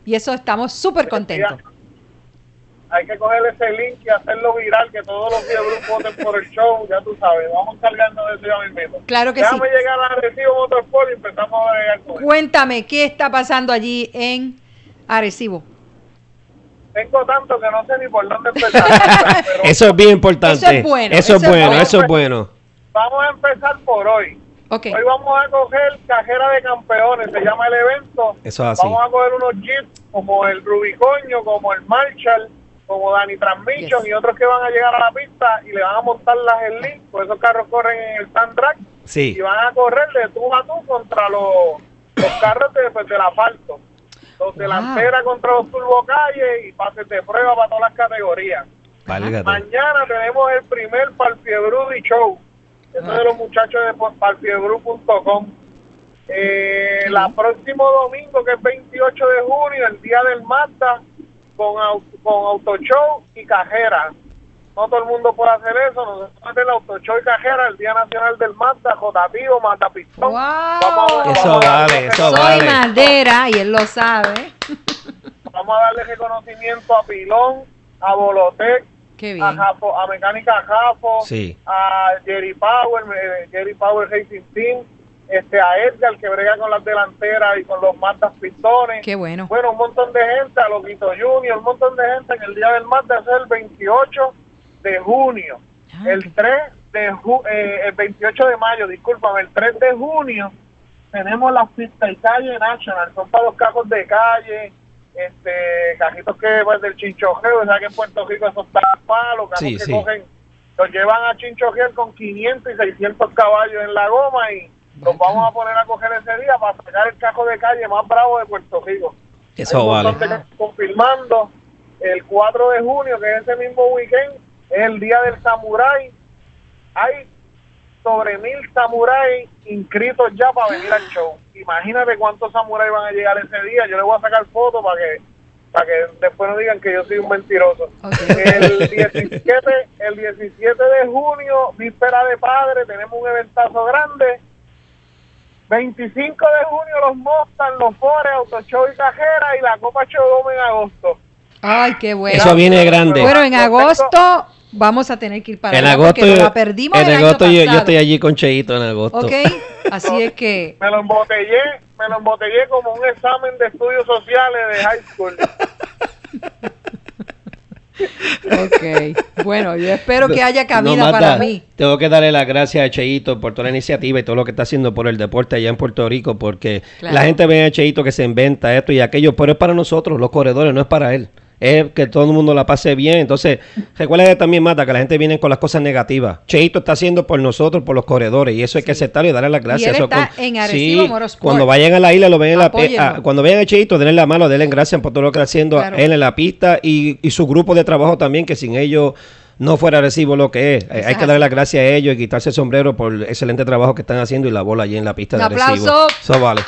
Y eso estamos súper contentos. Hay que coger ese link y hacerlo viral, que todos los días voten por el show, ya tú sabes, vamos cargando de eso ya mismo. Claro que Déjame sí. llegar a Arecibo Motorsport y empezamos a agregar con Cuéntame, ¿qué está pasando allí en Arecibo? Tengo tanto que no sé ni por dónde empezar. Pero eso es bien importante. Eso es bueno. Eso, eso es bueno, es eso es bueno. Vamos a empezar por hoy. Okay. Hoy vamos a coger cajera de campeones, se llama el evento. Eso es así. Vamos a coger unos jeeps como el Rubicoño, como el Marshall, como Dani Transmission yes. y otros que van a llegar a la pista y le van a montar las el link, pues esos carros corren en el Sand Track sí. y van a correr de tú a tú contra los, los carros de, pues, del asfalto, los wow. delanteras contra los turbocalles y pases de prueba para todas las categorías. Válgate. Mañana tenemos el primer Palfiebrudi Show, eso ah. de los muchachos de palfiebrudi punto com. Eh, el próximo domingo, que es veintiocho de junio, el día del Mazda, con auto, con auto show y cajera. No todo el mundo puede hacer eso. Nosotros hacemos el auto show y cajera el Día Nacional del Mazda, Jotapío, Mazda Pistón. Wow. Vamos a, eso vamos vale, a eso Soy vale. madera y él lo sabe. Vamos a darle reconocimiento a Pilón, a Bolotec, a, Japo, a Mecánica Japo, sí. a Jerry Power, Jerry Power Racing Team, este, a Edgar, que brega con las delanteras y con los Mazda pistones. Qué bueno. Bueno, un montón de gente, a Loquito Junior, un montón de gente en el día del Mazda. Eso es el veintiocho de junio. Ah, el tres de ju eh, el veintiocho de mayo, discúlpame, el tres de junio tenemos las pistas y calle nacional. Son para los cajos de calle, este, cajitos que pues, del chinchojeo. O sea que en Puerto Rico esos palos, cajos sí, que sí. cogen, los llevan a chinchojeo con quinientos y seiscientos caballos en la goma y nos vamos a poner a coger ese día para sacar el cajo de calle más bravo de Puerto Rico. Eso vale. Confirmando, el cuatro de junio, que es ese mismo weekend, es el día del samurái. Hay sobre mil samuráis inscritos ya para venir al show. Imagínate cuántos samuráis van a llegar ese día. Yo le voy a sacar fotos para que, para que después no digan que yo soy un mentiroso. Okay. El diecisiete, el diecisiete de junio, víspera de padre, tenemos un eventazo grande. veinticinco de junio, los Mostan, los Fores, Autoshow y Cajera, y la Copa Chodome en agosto. Ay, qué bueno. Eso viene grande. Bueno, en agosto vamos a tener que ir para allá porque nos la perdimos el año pasado. En agosto yo estoy allí con Cheito en agosto. Ok, así es que... Me lo embotellé, me lo embotellé como un examen de estudios sociales de high school. Ok, bueno, yo espero que haya cabida no, Marta, para mí. Tengo que darle las gracias a Cheito por toda la iniciativa y todo lo que está haciendo por el deporte allá en Puerto Rico, porque claro, la gente ve a Cheito que se inventa esto y aquello, pero es para nosotros, los corredores, no es para él. Es que todo el mundo la pase bien. Entonces, recuerda también, Mata, que la gente viene con las cosas negativas. Cheito está haciendo por nosotros, por los corredores, y eso hay sí. que aceptarlo y darle las gracias. Y él eso está con, en Arecibo, sí, Motorsport. Cuando vayan a la isla, lo ven en la a, cuando vean a Cheito, denle la mano, denle gracias por todo lo que está haciendo claro. él en la pista y, y su grupo de trabajo también, que sin ellos no fuera Arecibo lo que es. Exacto. Hay que darle las gracias a ellos y quitarse el sombrero por el excelente trabajo que están haciendo y la bola allí en la pista de Arecibo. Eso vale.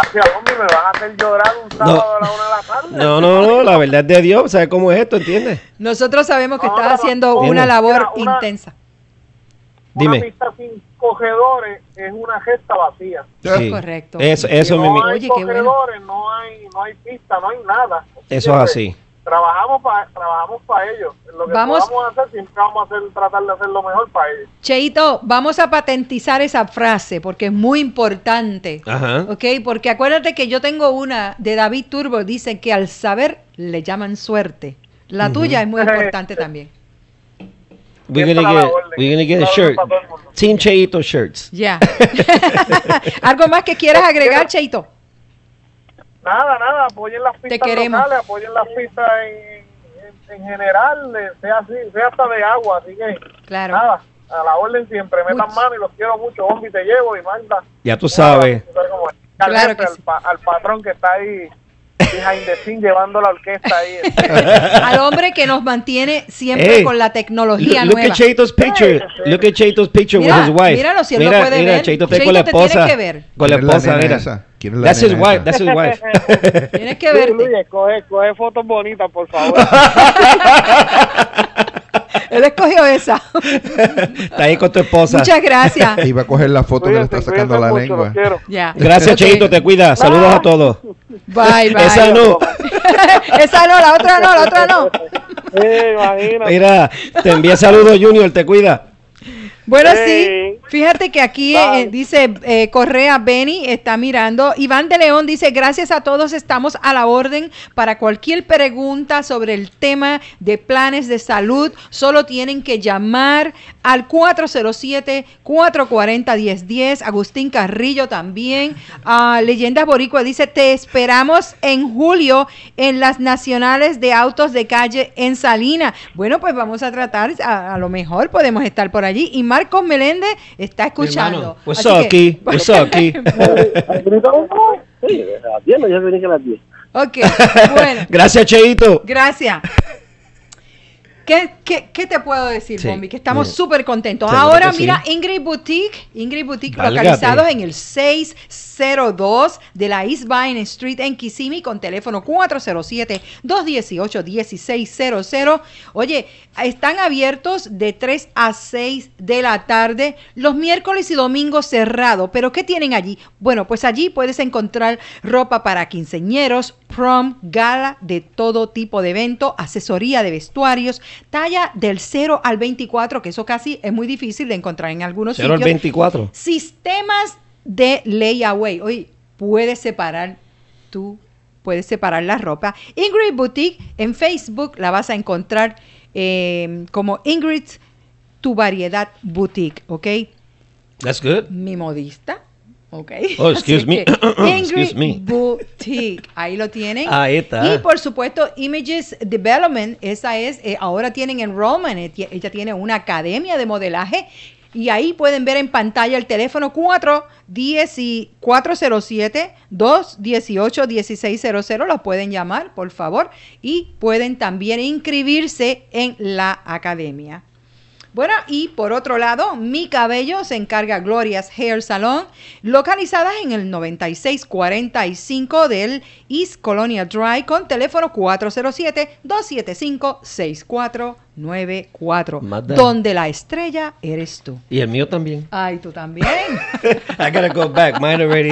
Hacia hombre, me van a hacer llorar un sábado no. a la una de la tarde. No, no, no, la verdad es de Dios, ¿sabes cómo es esto? ¿Entiendes? Nosotros sabemos que no, estás no, haciendo no, una labor una, intensa. Una, Dime. Una pista sin cogedores es una gesta vacía. Sí, sí. Correcto. Eso, eso si no me... hay Oye, cogedores, qué bueno. no, hay, no hay pista, no hay nada. Eso es así. Trabajamos para trabajamos para ellos. Lo que vamos a hacer, siempre vamos a hacer, tratar de hacer lo mejor para ellos. Cheito, vamos a patentizar esa frase porque es muy importante. Ajá. ¿Okay? Porque acuérdate que yo tengo una de David Turbo, dice que al saber le llaman suerte. La uh-huh. tuya es muy importante también. We're gonna get, we're gonna get a shirt. Team Cheito shirts. Ya. Yeah. ¿Algo más que quieras agregar, Cheito? Nada, nada, apoyen las pistas locales, apoyen las pistas en, en, en general, sea así, sea hasta de agua, así que claro. nada, a la orden siempre, metan mano y los quiero mucho, hombre, te llevo y manda. Ya tú sabes. Al, claro que al, sí. pa, al patrón que está ahí, behind the scene, llevando la orquesta ahí. Al hombre que nos mantiene siempre hey, con la tecnología look nueva. Look at Cheito's picture, look at Cheito's picture mira, with his wife. Míralo, si él mira, no puede mira, ver, Cheito, Cheito con la esposa, te tiene que ver. Con la esposa, mira. Esa. That's his wife, that's his wife. Tienes que verte. Luis, coge, coge fotos bonitas, por favor. Él escogió esa. Está ahí con tu esposa. Muchas gracias. Iba a coger la foto cuídate, que le está sacando la mucho, lengua. Yeah. Gracias, Cheito, te cuida. Saludos a todos. Bye, bye. Esa no. Esa no, la otra no, la otra no. Imagínate. Mira, te envía saludos, Junior, te cuida. Bueno, hey. sí, fíjate que aquí eh, dice eh, Correa, Benny está mirando, Iván de León dice, gracias a todos, estamos a la orden para cualquier pregunta sobre el tema de planes de salud, solo tienen que llamar al cuatro cero siete, cuatro cuatro cero, uno cero uno cero, Agustín Carrillo también, uh, Leyendas Boricua dice, te esperamos en julio en las nacionales de autos de calle en Salina, bueno, pues vamos a tratar, a, a lo mejor podemos estar por allí, y más Marcos Meléndez está escuchando. What's up, aquí? What's up, aquí? Ok, bueno. Gracias, Cheito. Gracias. ¿Qué, qué, qué te puedo decir, sí, Bombi? Que estamos súper contentos. Ahora, mira, sí. Ingrid Boutique, Ingrid Boutique Válgate. Localizados en el seis cero dos de la East Vine Street en Kissimmee con teléfono cuatro cero siete, dos uno ocho, uno seis cero cero. Oye, están abiertos de tres a seis de la tarde, los miércoles y domingos cerrados. ¿Pero qué tienen allí? Bueno, pues allí puedes encontrar ropa para quinceañeros, prom, gala, de todo tipo de evento, asesoría de vestuarios, talla del cero al veinticuatro, que eso casi es muy difícil de encontrar en algunos sitios. cero al veinticuatro. Sistemas de layaway. Oye, puedes separar tú, puedes separar la ropa. Ingrid Boutique en Facebook la vas a encontrar eh, como Ingrid Tu Variedad Boutique, ¿ok? That's good. Mi modista. Okay. Oh, excuse me. Ingrid excuse me. Boutique. Ahí lo tienen. Ahí está. Y por supuesto, Images Development. Esa es, eh, ahora tienen enrollment. Ella tiene una academia de modelaje. Y ahí pueden ver en pantalla el teléfono cuatro uno cero siete dos uno ocho uno seis cero cero. Los pueden llamar, por favor. Y pueden también inscribirse en la academia. Bueno, y por otro lado, Mi Cabello se encarga Gloria's Hair Salon, localizadas en el noventa y seis cuarenta y cinco del East Colonia Drive, con teléfono cuatro cero siete dos siete cinco seis cuatro nueve cuatro, donde la estrella eres tú. Y el mío también. Ay, tú también. I gotta go back, mine already.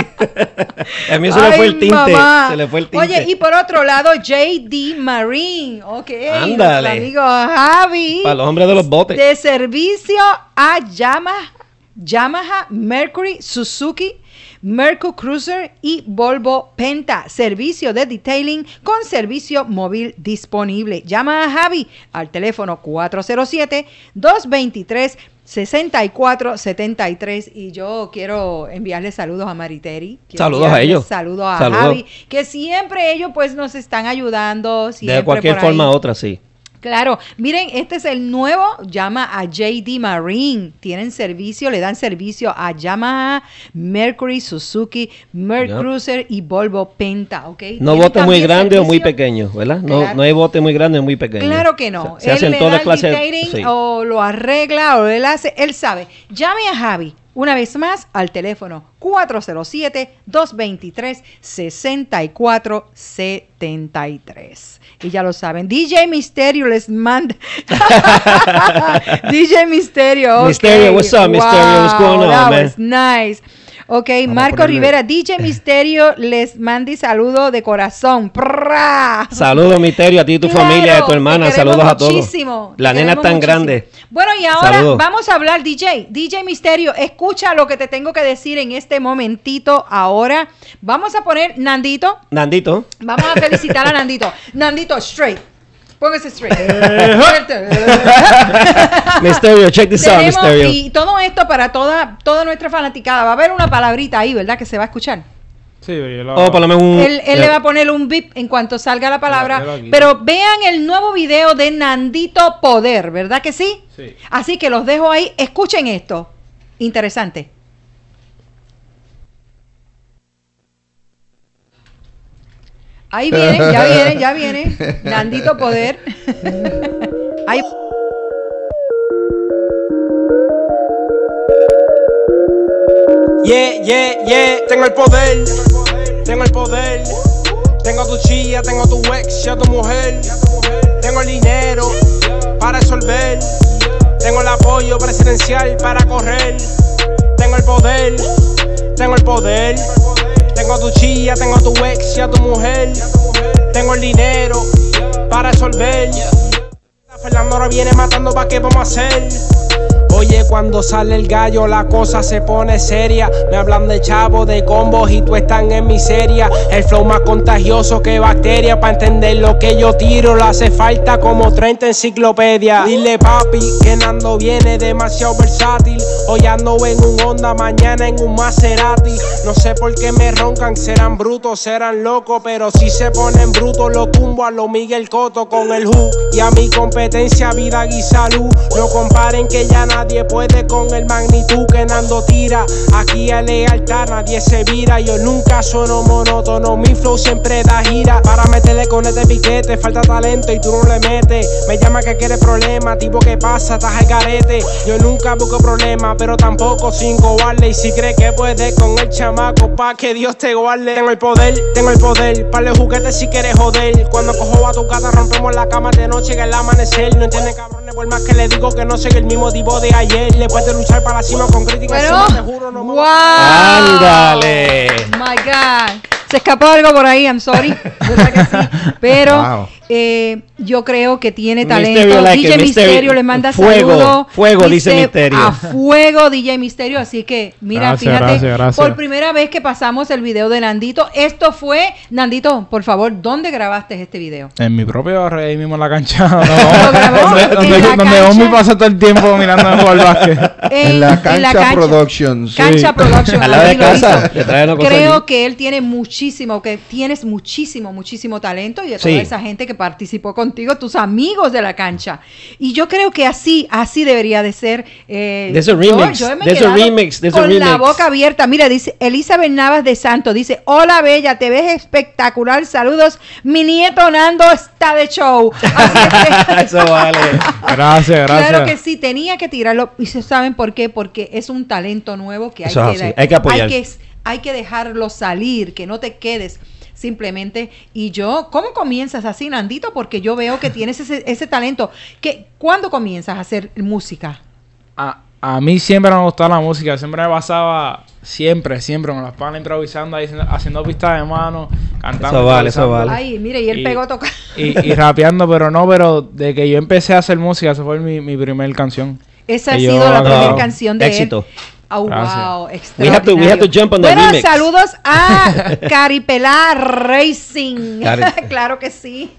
A mí se Ay, le fue el tinte. Mamá. Se le fue el tinte. Oye, y por otro lado, J D Marine. Ok. Ándale. Amigo Javi. Para los hombres de los botes. De servicio a Yamaha, Yamaha, Mercury, Suzuki, Mercury Cruiser y Volvo Penta. Servicio de detailing con servicio móvil disponible. Llama a Javi al teléfono cuatro cero siete dos dos tres sesenta y cuatro setenta y tres. Y yo quiero enviarle saludos a Mariteri. Saludos a ellos. Saludos a saludos. Javi, que siempre ellos pues nos están ayudando. De cualquier forma u otra, sí. Claro, miren, este es el nuevo, llama a J D Marine, tienen servicio, le dan servicio a Yamaha, Mercury, Suzuki, Merc yeah. Cruiser y Volvo Penta, ¿ok? No bote muy grande servicio? o muy pequeño, ¿verdad? Claro. No, no hay bote muy grande o muy pequeño. Claro que no. Se, se hacen todas clases. Detailing, sí. O lo arregla o él hace, él sabe. Llame a Javi. Una vez más, al teléfono cuatro cero siete dos dos tres sesenta y cuatro setenta y tres. Y ya lo saben, D J Misterio les manda. D J Misterio, okay. Misterio, what's up, wow, Misterio? What's going on, that man? Was nice. Ok, vamos Marco Rivera, D J Misterio les mandi saludo de corazón. Saludos, Misterio, a ti y tu claro, familia, a tu hermana. Saludos a todos. Muchísimo. La nena es tan muchísimo. grande. Bueno, y ahora saludos. Vamos a hablar, D J. D J Misterio, escucha lo que te tengo que decir en este momentito ahora. Vamos a poner Nandito. Nandito. Vamos a felicitar a Nandito. Nandito, straight. Póngase straight. Misterio, check this out, Misterio. Y todo esto para toda, toda nuestra fanaticada. Va a haber una palabrita ahí, ¿verdad? Que se va a escuchar. Sí, la, oh, para un, él, él le va a poner un beep en cuanto salga la palabra. La, la pero vean el nuevo video de Nandito Poder, ¿verdad que sí? Sí. Así que los dejo ahí. Escuchen esto. Interesante. Ahí viene, ya viene, ya viene. Nandito Poder. Ahí. Yeah, yeah, yeah. Tengo el poder, tengo el poder. Tengo tu chía, tengo tu ex, ya tu mujer. Tengo el dinero para resolver. Tengo el apoyo presidencial para correr. Tengo el poder, tengo el poder. Tengo tu chía, tengo tu ex, ya tu mujer. Tengo el dinero para resolver. La Fernandora viene matando, ¿pa' qué vamos a hacer? Oye, cuando sale el gallo la cosa se pone seria. Me hablan de chavos, de combos y tú están en miseria. El flow más contagioso que bacteria. Pa' entender lo que yo tiro le hace falta como treinta enciclopedias. Dile papi que Nando viene demasiado versátil. Hoy ando en un Honda, mañana en un Maserati. No sé por qué me roncan, serán brutos, serán locos. Pero si se ponen brutos lo tumbo a lo Miguel Cotto con el hook. Y a mi competencia vida y salud. No comparen que ya nadie Nadie puede con el magnitud que Nando tira. Aquí a lealtad nadie se vira. Yo nunca sueno monótono, mi flow siempre da gira. Para meterle con este piquete falta talento y tú no le metes. Me llama que quiere problema, tipo que pasa, estás al garete. Yo nunca busco problemas, pero tampoco sin cobarde. Y si crees que puedes con el chamaco, pa' que Dios te guarde. Tengo el poder, tengo el poder, para los juguetes si quieres joder. Cuando cojo a tu casa rompemos la cama de noche que el amanecer. No entienden cabrones por más que le digo que no soy el mismo tipo de ayer, le puede luchar para la cima con críticas. Bueno, te juro, no me... ¡Wow! ¡Ándale! ¡My God! se escapó algo por ahí, I'm sorry. Que sí, pero wow. eh, yo creo que tiene talento. Misterio like D J it. Misterio, Misterio le manda fuego, saludos. Fuego, dice Misterio. A fuego, D J Misterio. Así que, mira, gracias, fíjate, gracias, gracias. Por primera vez que pasamos el video de Nandito. Esto fue, Nandito, por favor, ¿dónde grabaste este video? En mi propio barrio, ahí mismo en la cancha. No, ¿Lo grabó? ¿En donde, la donde cancha? Omi pasa todo el tiempo mirando a jugar básquet. En, en la cancha, en la cancha Productions. Cancha sí. Productions. A la de casa. Creo allí. Que él tiene muchísimo, que tienes muchísimo, muchísimo talento y de toda sí. esa gente que participó contigo, tus amigos de la cancha. Y yo creo que así, así debería de ser. Eh, there's a remix. Yo, yo me there's a remix. There's con a remix. La boca abierta. Mira, dice Elizabeth Navas de Santos, dice, hola bella, te ves espectacular, saludos. Mi nieto Nando está de show. Que, eso vale. Gracias, gracias. Claro que sí, tenía que tirarlo. Y se saben por qué, porque es un talento nuevo que hay, eso que, hay que apoyar. Hay que, hay que dejarlo salir, que no te quedes simplemente. Y yo, ¿cómo comienzas así, Nandito? Porque yo veo que tienes ese, ese talento. ¿Qué, ¿Cuándo comienzas a hacer música? A, a mí siempre me gustaba la música. Siempre me basaba, siempre, siempre, con las panas improvisando, ahí, haciendo pistas de mano, cantando. Eso vale, eso vale. Ay, mire, y él y, pegó tocando. Y, y rapeando, pero no, pero de que yo empecé a hacer música, esa fue mi, mi primera canción. Esa ha sido la primera canción de éxito. Oh, wow, we have to, we have to jump on the bueno, remix. Saludos a Caripelá Racing. Claro que sí,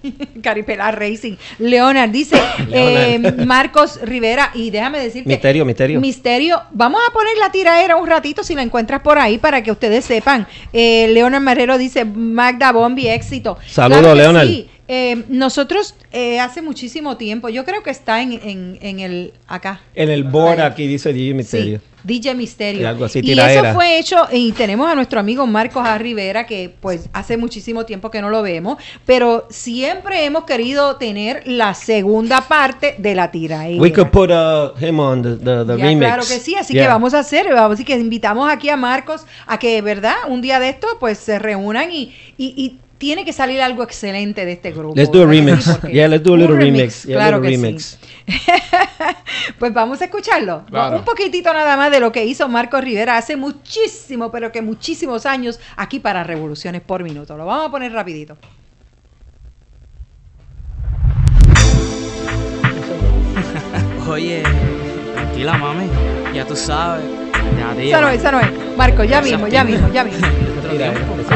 Caripelá Racing. Leonard dice, Leonard. Eh, Marcos Rivera, y déjame decirte, Misterio, Misterio. Misterio, vamos a poner la tiraera un ratito si la encuentras por ahí para que ustedes sepan. Eh, Leonard Marrero dice, Magda Bombi, éxito. Saludos, claro Leonard. Sí. Eh, nosotros eh, hace muchísimo tiempo, yo creo que está en, en, en el acá. En el board aquí dice D J Misterio. Sí, D J Misterio. Y, algo así, y eso fue hecho, y tenemos a nuestro amigo Marcos A. Rivera, que pues hace muchísimo tiempo que no lo vemos, pero siempre hemos querido tener la segunda parte de la tiraera. We could put uh, him on the, the, the ya, remix. Claro que sí, así yeah. que vamos a hacer, vamos, así que invitamos aquí a Marcos a que, ¿verdad? Un día de esto pues se reúnan y... y, y tiene que salir algo excelente de este grupo. Let's do a remix. Sí, yeah, let's do a little remix. remix. Yeah, claro little que remix. Sí. Pues vamos a escucharlo. Claro. Un poquitito nada más de lo que hizo Marco Rivera hace muchísimo, pero que muchísimos años aquí para Revoluciones por Minuto. Lo vamos a poner rapidito. Oye, tranquila, mami. Ya tú sabes. Esa no es, esa no es. Marco, ya mismo, ya mismo, ya mismo.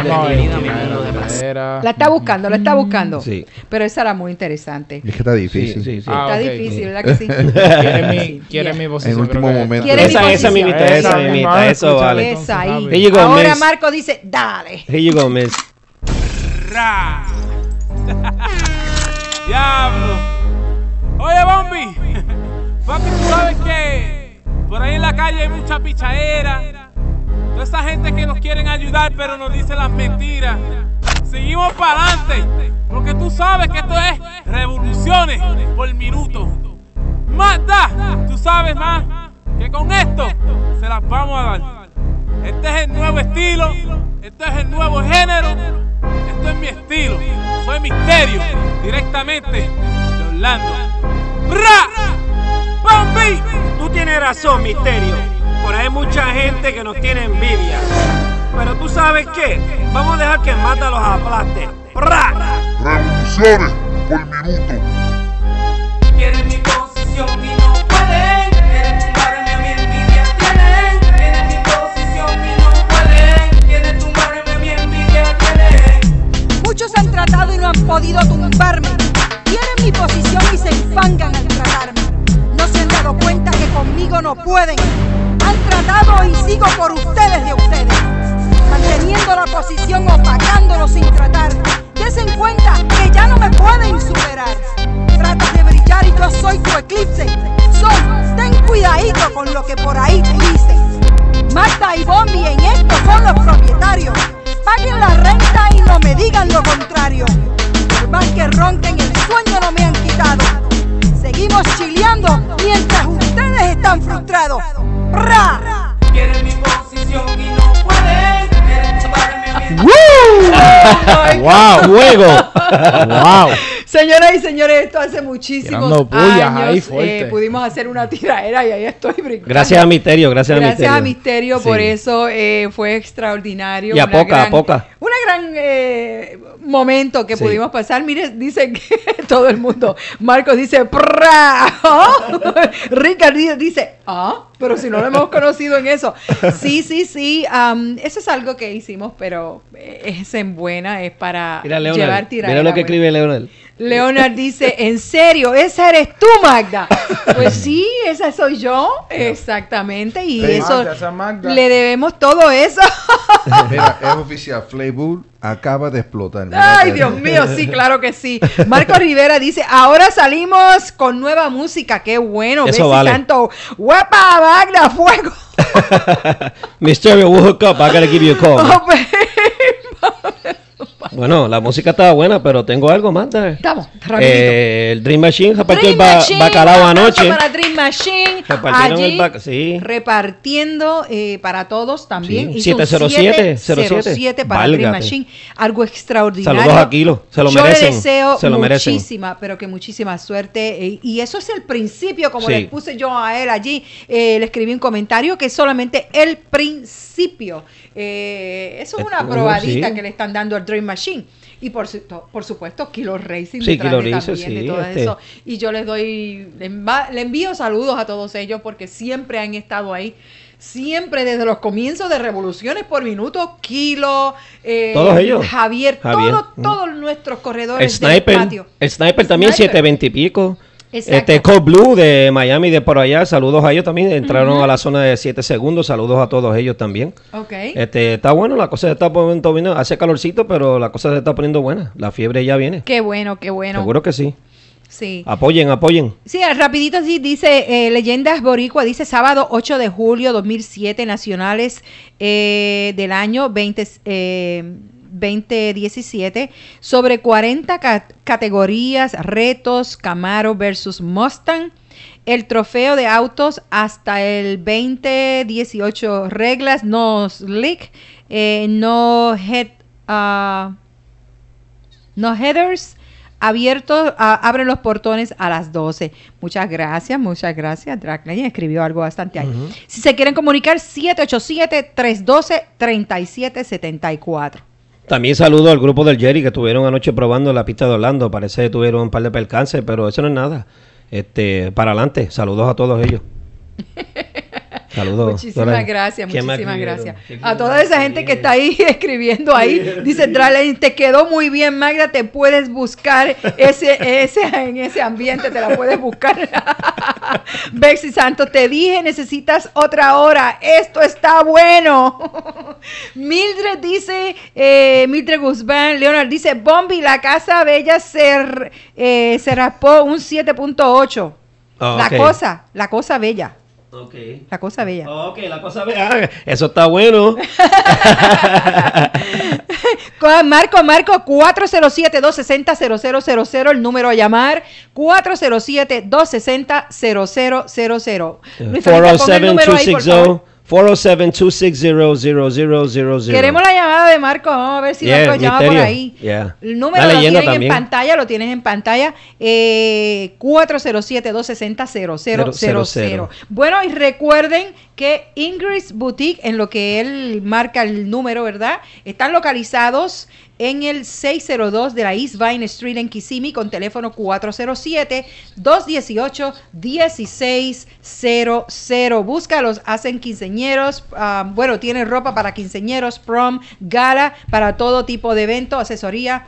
La está buscando, la está buscando. Sí. Pero esa era muy interesante. Es que está difícil. Sí, sí, sí. Ah, está okay, difícil, ¿verdad que sí? Quiere mi, quiere yeah. mi posición. En último momento. Quiere esa, mi esa es mi mitad, esa, esa mi mitad, eso vale. Esa ahí. Go, ahora miss. Marco dice, dale. Here you go, miss. Diablo. Oye, Bombi. Papi, ¿tú sabes qué? Por ahí en la calle hay mucha pichadera, toda esa gente que nos quieren ayudar pero nos dicen las mentiras. Seguimos para adelante, porque tú sabes que esto es revoluciones por minuto. Más da, tú sabes más, que con esto se las vamos a dar. Este es el nuevo estilo, este es el nuevo género, esto es mi estilo. Soy Misterio, directamente de Orlando. ¡Bra! ¡Bombi! Tú tienes razón, Misterio. Por ahí hay mucha gente que nos tiene envidia. Pero tú sabes qué, vamos a dejar que Mata los aplaste. ¡Pra! Revoluciones por minuto. Quieren mi posición y no pueden. Quieren tumbarme a mi envidia, tienen. Quieren mi posición y no pueden. Quieren tumbarme a mi envidia, tienen. Muchos han tratado y no han podido tumbarme. Tienen mi posición y se enfangan al tratarme. No se han dado cuenta que conmigo no pueden. Han tratado y sigo por ustedes de ustedes, manteniendo la posición, opacándolos sin tratar. Desen cuenta que ya no me pueden superar. Tratas de brillar y yo soy tu eclipse. Soy, ten cuidadito con lo que por ahí te dicen. Marta y Bombi en esto son los propietarios. Paguen la renta y no me digan lo contrario. Por más que ronquen, el sueño no me han quitado. Seguimos chileando mientras ustedes están frustrados. ¡Ra! Quieren mi posición y no pueden. Quieren tumbarme a mi... ¡Woo! ¡Wow! ¡Juego! ¡Wow! Señoras y señores, esto hace muchísimos años eh, pudimos hacer una tiraera y ahí estoy brincando. Gracias a Misterio, gracias a Misterio. Gracias a Misterio, por sí. eso eh, fue extraordinario. Y a poca, gran, a poca. Una una gran eh, momento que sí. pudimos pasar. Mire, dice que todo el mundo. Marcos dice, ¡prrra! Oh. Ricardo dice, ¡ah! Oh, pero si no lo hemos conocido en eso. Sí, sí, sí. Um, eso es algo que hicimos, pero es en buena, es para Mira, Leonel, llevar tirar. Mira lo que buena. escribe Leonel. Leonard dice, ¿en serio? ¿Esa eres tú, Magda? Pues sí, esa soy yo, exactamente, y hey, eso, Magda, Magda. le debemos todo eso. Mira, es oficial, Flaybull acaba de explotar. Ay, Dios mío, sí, claro que sí. Marco Rivera dice, ahora salimos con nueva música, qué bueno, Bexy vale. Santos, ¡huepa, Magda, fuego! Misterio, we'll hook up, I gotta give you a call. Oh, bueno, la música estaba buena, pero tengo algo más. De... Estamos, eh, el Dream Machine repartió Dream el Machine, bacalao anoche. Para Dream Machine, repartieron allí, el bac... sí. Repartiendo eh, para todos también. Sí. siete cero siete, cero siete para Válgate. Dream Machine. Algo extraordinario. Saludos a Kilo, se lo Yo merecen. Yo le deseo se lo muchísima, merecen. pero que muchísima suerte. Eh, y eso es el principio, como sí. le puse yo a él allí. Eh, le escribí un comentario que es solamente el principio. Eh, eso es una uh, probadita sí. que le están dando al Dream Machine. Y por, su, to, por supuesto, Kilo Racing sí, Kilo también Rizo, sí, y todo este. eso. Y yo les doy, le, env le envío saludos a todos ellos porque siempre han estado ahí. Siempre desde los comienzos de Revoluciones por Minuto, Kilo, eh, todos ellos. Javier, Javier. Todo, mm. todos nuestros corredores del patio. El Sniper también, siete veinte y pico. Exacto. Este Cold Blue de Miami, de por allá, saludos a ellos también, entraron uh-huh. a la zona de siete segundos, saludos a todos ellos también. Okay. Este, está bueno, la cosa se está poniendo, bien, hace calorcito, pero la cosa se está poniendo buena, la fiebre ya viene. Qué bueno, qué bueno. Seguro que sí. Sí. Apoyen, apoyen. Sí, rapidito sí, dice eh, Leyendas Boricua, dice sábado ocho de julio dos mil siete, nacionales eh, del año veinte diecisiete sobre cuarenta ca categorías, retos, Camaro versus Mustang, el trofeo de autos hasta el veinte dieciocho, reglas no slick, eh, no head, uh, no headers, abiertos, uh, abren los portones a las doce. Muchas gracias, muchas gracias. Draclane escribió algo bastante ahí. Uh-huh. Si se quieren comunicar, siete ocho siete, tres uno dos, tres siete siete cuatro. También saludo al grupo del Jerry que estuvieron anoche probando la pista de Orlando. Parece que tuvieron un par de percances, pero eso no es nada. Este, para adelante. Saludos a todos ellos. Saludos. Muchísimas Dora. gracias, muchísimas gracias. A toda esa gente que está ahí escribiendo ahí, dice Draclane, te quedó muy bien, Magda, te puedes buscar ese, ese, en ese ambiente, te la puedes buscar. Bexy Santos, te dije, necesitas otra hora, esto está bueno. Mildred dice, eh, Mildred Guzmán, Leonard dice, Bombi, la Casa Bella se, eh, se raspó un siete punto ocho. Oh, la okay. cosa, la cosa bella. Okay. La cosa bella. Ok, la cosa bella. Eso está bueno. Marco, Marco, cuatro cero siete, dos seis cero, cero cero cero cero, el número a llamar. cuatro cero siete, dos seis cero, cero cero cero cero. cuatro cero siete, dos seis cero, cuatro cero siete, dos seis cero, cero cero cero cero. Queremos la llamada de Marco. Vamos a ver si yeah, Marco llama por ahí. Yeah. El número lo tienen en pantalla. Lo tienes en pantalla. Eh, cuatro cero siete, dos seis cero, cero cero cero cero. Bueno, y recuerden que Ingrid Boutique, en lo que él marca el número, ¿verdad? Están localizados en el seis cero dos de la East Vine Street en Kissimmee con teléfono cuatro cero siete, dos uno ocho, uno seis cero cero. Búscalos, hacen quinceañeros, uh, bueno, tienen ropa para quinceañeros, prom, gala, para todo tipo de evento, asesoría.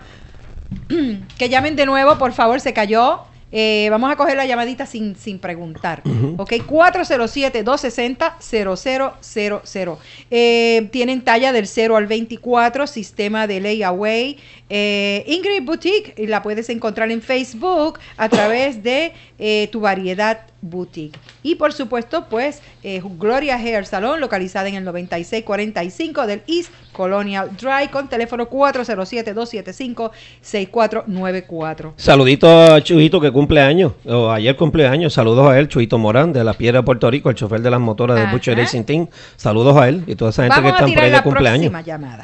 Que llamen de nuevo, por favor, se cayó. Eh, vamos a coger la llamadita sin, sin preguntar. Uh-huh. Ok, cuatro cero siete, dos seis cero, cero cero cero cero. Eh, tienen talla del cero al veinticuatro, sistema de layaway. Eh, Ingrid Boutique, la puedes encontrar en Facebook a través de eh, Tu Variedad Boutique. Y por supuesto, pues, eh, Gloria Hair Salon, localizada en el noventa y seis cuarenta y cinco del East Colonial Drive, con teléfono cuatro cero siete, dos siete cinco, seis cuatro nueve cuatro. Saludito a Chuito que cumple años, o ayer cumple años. Saludos a él, Chuito Morán, de La Piedra, Puerto Rico, el chofer de las motoras de Butcher Racing Team. Saludos a él y toda esa gente Vamos que está por ahí de cumpleaños.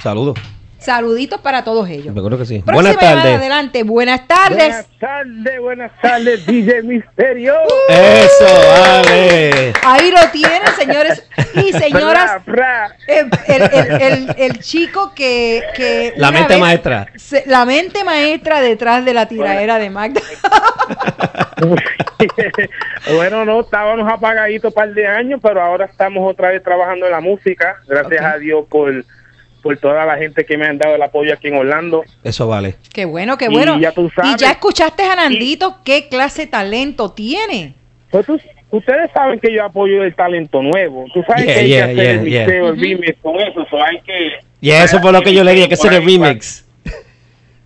Saludos. Saluditos para todos ellos. Yo creo que sí. Buenas tardes. Adelante. Buenas tardes. Buenas tardes, buenas tardes, D J Misterio. Uh, Eso, vale. Ahí lo tienen, señores y señoras. el, el, el, el, el chico que... que la mente maestra. Se, la mente maestra detrás de la tiraera bueno. de Magda. Bueno, no, estábamos apagaditos un par de años, pero ahora estamos otra vez trabajando en la música. Gracias okay. a Dios por... por toda la gente que me han dado el apoyo aquí en Orlando. Eso vale. Qué bueno, qué bueno. Y ya tú sabes. Y ya escuchaste a Nandito, y... qué clase de talento tiene. Pues tú, ustedes saben que yo apoyo el talento nuevo. Tú sabes yeah, que hay yeah, que hacer yeah, el mixeo, yeah. el remix uh-huh. con eso. So hay que... Y eso fue lo que yo le dije, que hacer el remix.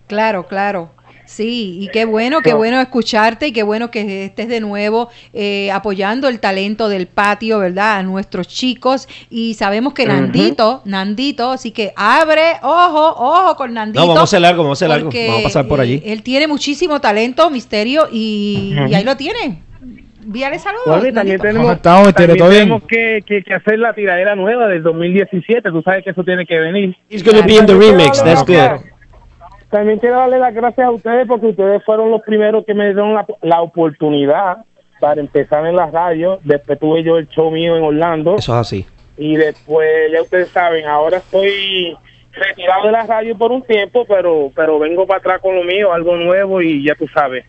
Claro, claro. Sí, y qué bueno, qué bueno escucharte y qué bueno que estés de nuevo eh, apoyando el talento del patio, ¿verdad? A nuestros chicos. Y sabemos que uh-huh. Nandito, Nandito, así que abre, ojo, ojo con Nandito. No, vamos a hacer largo, vamos a hacer largo, vamos a pasar por allí. Él, él tiene muchísimo talento, Misterio, y, uh-huh. y ahí lo tiene. Víale saludos. Vale, también tenemos, estamos, también tenemos que, que, que hacer la tiradera nueva del dos mil diecisiete, tú sabes que eso tiene que venir. It's going to be in the remix, that's good. También quiero darle las gracias a ustedes porque ustedes fueron los primeros que me dieron la, la oportunidad para empezar en la radio. Después tuve yo el show mío en Orlando. Eso es así. Y después, ya ustedes saben, ahora estoy retirado de la radio por un tiempo, pero pero vengo para atrás con lo mío, algo nuevo y ya tú sabes.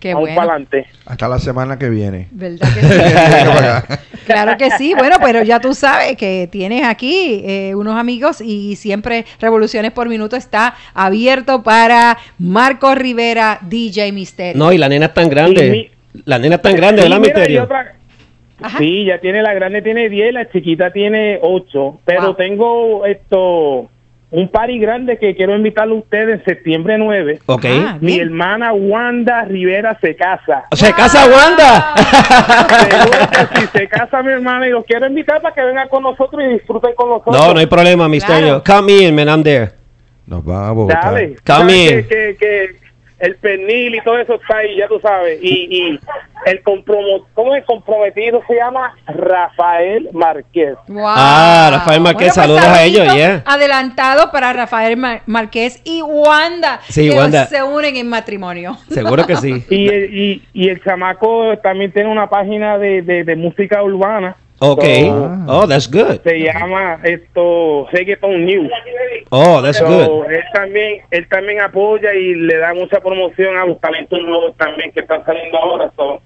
Qué Aún bueno. Pa'lante. Hasta la semana que viene. ¿Verdad que sí? Claro que sí. Bueno, pero ya tú sabes que tienes aquí eh, unos amigos y siempre Revoluciones por Minuto está abierto para Marco Rivera, D J Misterio. No, y la nena es tan grande. Mi, la nena es tan grande, ¿verdad, Misterio? Sí, ya tiene, la grande tiene diez, la chiquita tiene ocho. Pero wow. tengo esto... un party grande que quiero invitarle a ustedes en septiembre nueve. Ok. Ah, mi bien. hermana Wanda Rivera se casa. ¿Se casa Wanda? Si se casa mi hermana y los quiero invitar para que vengan con nosotros y disfruten con nosotros. No, no hay problema, Misterio. Claro. Come in, man, I'm there. Nos va a Bogotá. Dale. Come in. Que, que, que el pernil y todo eso está ahí, ya tú sabes. Y, y el, compromo ¿cómo el comprometido se llama Rafael Márquez. Wow. Ah, Rafael Márquez, bueno, pues, saludos a ellos. Yeah. Adelantado para Rafael Mar Márquez y Wanda, sí, que Wanda. se unen en matrimonio. Seguro que sí. Y el, y, y el chamaco también tiene una página de, de, de música urbana. Ok. So, oh, that's good. Se llama esto Reggaeton News. Oh, that's so, good. Él también, él también apoya y le da mucha promoción a los talentos nuevos también que están saliendo ahora. So,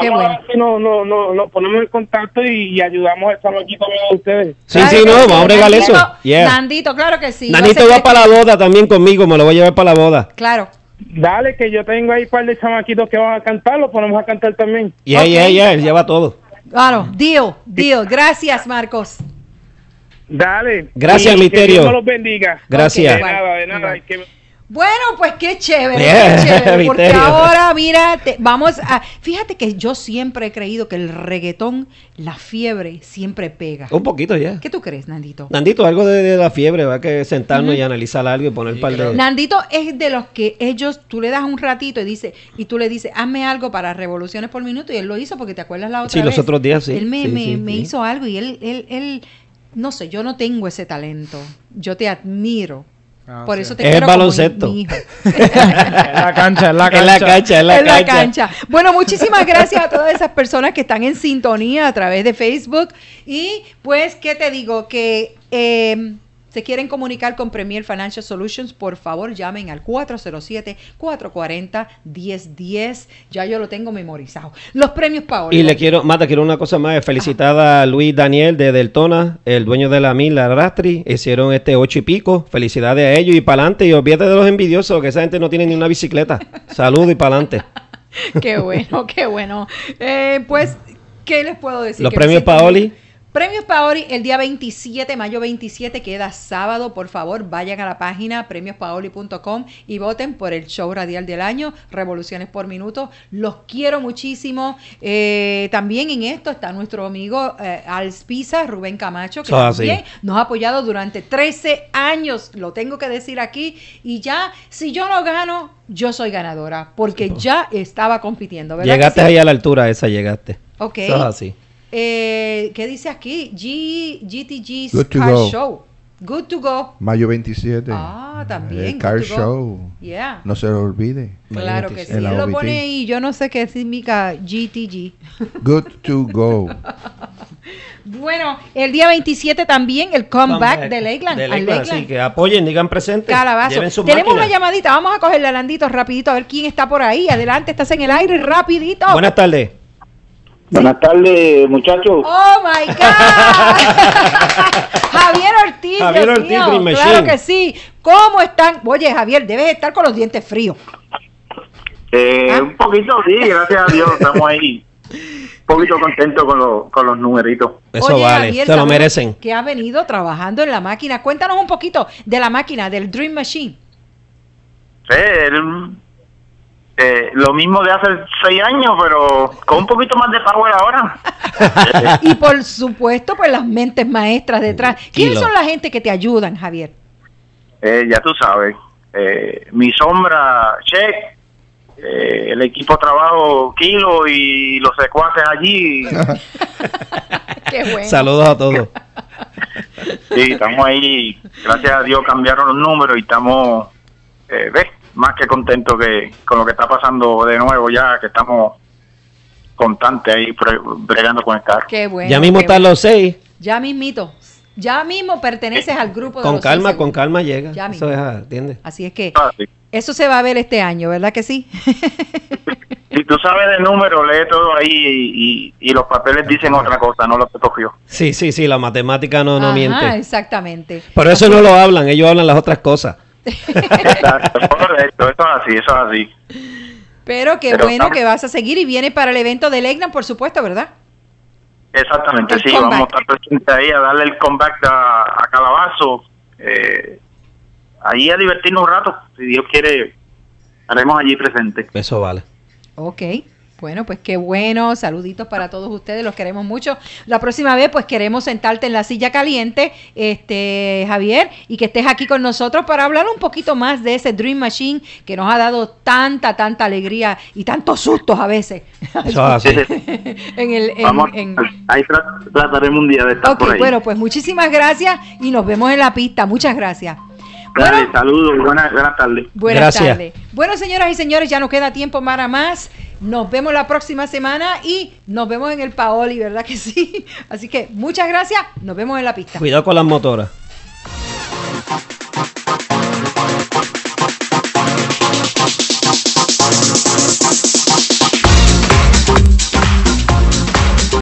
Qué vamos bueno. a ver si nos no, no, no ponemos en contacto y, y ayudamos a estar aquí también a ustedes. Sí, claro, sí, no, vamos a regalar eso. Yeah. Nandito, claro que sí. Nandito va para la boda también conmigo, me lo voy a llevar para la boda. Claro. Dale, que yo tengo ahí un par de chamaquitos que van a cantar, lo ponemos a cantar también. Yeah, okay. yeah, yeah, él lleva todo. Claro, Dio, Dio, gracias Marcos. Dale. Gracias, Misterio. Que Dios los bendiga. Gracias. Okay, de nada, de nada. Okay. Bueno, pues qué chévere, yeah, qué chévere porque Misterio. ahora, mira, te, vamos a... Fíjate que yo siempre he creído que el reggaetón, la fiebre, siempre pega. Un poquito ya. Yeah. ¿Qué tú crees, Nandito? Nandito, algo de, de la fiebre, va a que sentarnos mm. y analizar algo y poner sí, par de... Nandito es de los que ellos, tú le das un ratito y dice y tú le dices, hazme algo para Revoluciones por Minuto, y él lo hizo porque te acuerdas la otra sí, vez. Sí, los otros días, sí. Él me, sí, me, sí, me sí. hizo algo y él, él, él, no sé, yo no tengo ese talento. Yo te admiro. Ah, Por sí. eso te es el baloncesto. Es la cancha, es la cancha. Es la cancha, es la, en la cancha. cancha. Bueno, muchísimas gracias a todas esas personas que están en sintonía a través de Facebook. Y pues, ¿qué te digo? Que... Eh, ¿Se quieren comunicar con Premier Financial Solutions? Por favor, llamen al cuatro cero siete, cuatro cuatro cero, uno cero uno cero. Ya yo lo tengo memorizado. Los premios Paoli. Y le quiero, Mata, quiero una cosa más. Felicitar a Luis Daniel de Deltona, el dueño de la Mil, la Rastri. Hicieron este ocho y pico. Felicidades a ellos y para adelante. Y olvídate de los envidiosos, que esa gente no tiene ni una bicicleta. Saludos y para adelante. Qué bueno, qué bueno. Eh, pues, ¿qué les puedo decir? Los premios Paoli. Premios Paoli el día veintisiete, mayo veintisiete, queda sábado. Por favor, vayan a la página premios paoli punto com y voten por el show radial del año, Revoluciones por Minuto. Los quiero muchísimo. Eh, también en esto está nuestro amigo eh, Alspiza, Rubén Camacho, que so, también sí. nos ha apoyado durante trece años, lo tengo que decir aquí. Y ya, si yo no gano, yo soy ganadora, porque sí, ya estaba compitiendo, ¿verdad? Llegaste sí? ahí a la altura esa, llegaste. Ok. Eso es así. Eh, ¿Qué dice aquí? G G T G Car Show. Good to go. mayo veintisiete. Ah, también. El Car Show. Yeah. No se lo olvide. Claro que sí. Lo pone ahí. Yo no sé qué significa G T G. Good to go. Bueno, el día veintisiete también el comeback Come de Lakeland. De Lakeland, Lakeland. Sí, que apoyen, digan presente. Calabazo. Tenemos máquinas. Una llamadita. Vamos a cogerla, Nandito, rapidito, a ver quién está por ahí. Adelante, estás en el aire, rapidito. Buenas tardes. Sí. Buenas tardes, muchachos. ¡Oh, my God! Javier Ortiz, Javier Ortiz, Dream Machine. Claro que sí. ¿Cómo están? Oye, Javier, debes estar con los dientes fríos. Eh, ¿Ah? Un poquito, sí, gracias a Dios, estamos ahí. Un poquito contento con, lo, con los numeritos. Eso. Oye, vale, Javier, se lo merecen. Que ha venido trabajando en la máquina. Cuéntanos un poquito de la máquina, del Dream Machine. Sí, el... Eh, lo mismo de hace seis años, pero con un poquito más de power ahora. Y por supuesto, pues las mentes maestras detrás. ¿Quiénes son la gente que te ayudan, Javier? Eh, ya tú sabes. Eh, mi sombra, Check, eh, el equipo de trabajo, Kilo, y los secuaces allí. Qué bueno. Saludos a todos. Sí, estamos ahí. Gracias a Dios cambiaron los números y estamos... Eh, ¿ves? Más que contento que con lo que está pasando de nuevo, ya que estamos constantes ahí bregando con el carro. Qué bueno. Ya mismo están los seis. Ya mismito. Ya mismo perteneces al grupo de los seis. Con calma, con calma llega. Ya mismo. Eso es, ¿entiendes? Así es que ah, sí. Eso se va a ver este año, ¿verdad que sí? Si tú sabes de número, lee todo ahí y, y, y los papeles dicen otra cosa, no lo que cogió. Sí, sí, sí, la matemática no, no Ajá, miente. Exactamente. Por eso no lo hablan, ellos hablan las otras cosas. Exacto, correcto, eso es así, eso es así. Pero qué Pero bueno estamos... que vas a seguir y vienes para el evento de Lakeland, por supuesto, ¿verdad? Exactamente, el sí, comeback. Vamos a estar presentes ahí a darle el comeback a, a Calabazo, eh, ahí a divertirnos un rato, si Dios quiere, haremos allí presente. Eso vale. Ok. Bueno, pues qué bueno, saluditos para todos ustedes, los queremos mucho. La próxima vez, pues queremos sentarte en la silla caliente, este Javier, y que estés aquí con nosotros para hablar un poquito más de ese Dream Machine que nos ha dado tanta, tanta alegría y tantos sustos a veces. Eso así. en el, en, Vamos, en... ahí trataremos un día de estar okay, por ahí. Bueno, pues muchísimas gracias y nos vemos en la pista. Muchas gracias. Bueno, dale, saludos, buenas, buenas tardes. Buenas tardes. Bueno, señoras y señores, ya nos queda tiempo para más. Nos vemos la próxima semana y nos vemos en el Paoli, ¿verdad que sí? Así que muchas gracias, nos vemos en la pista. Cuidado con las motoras.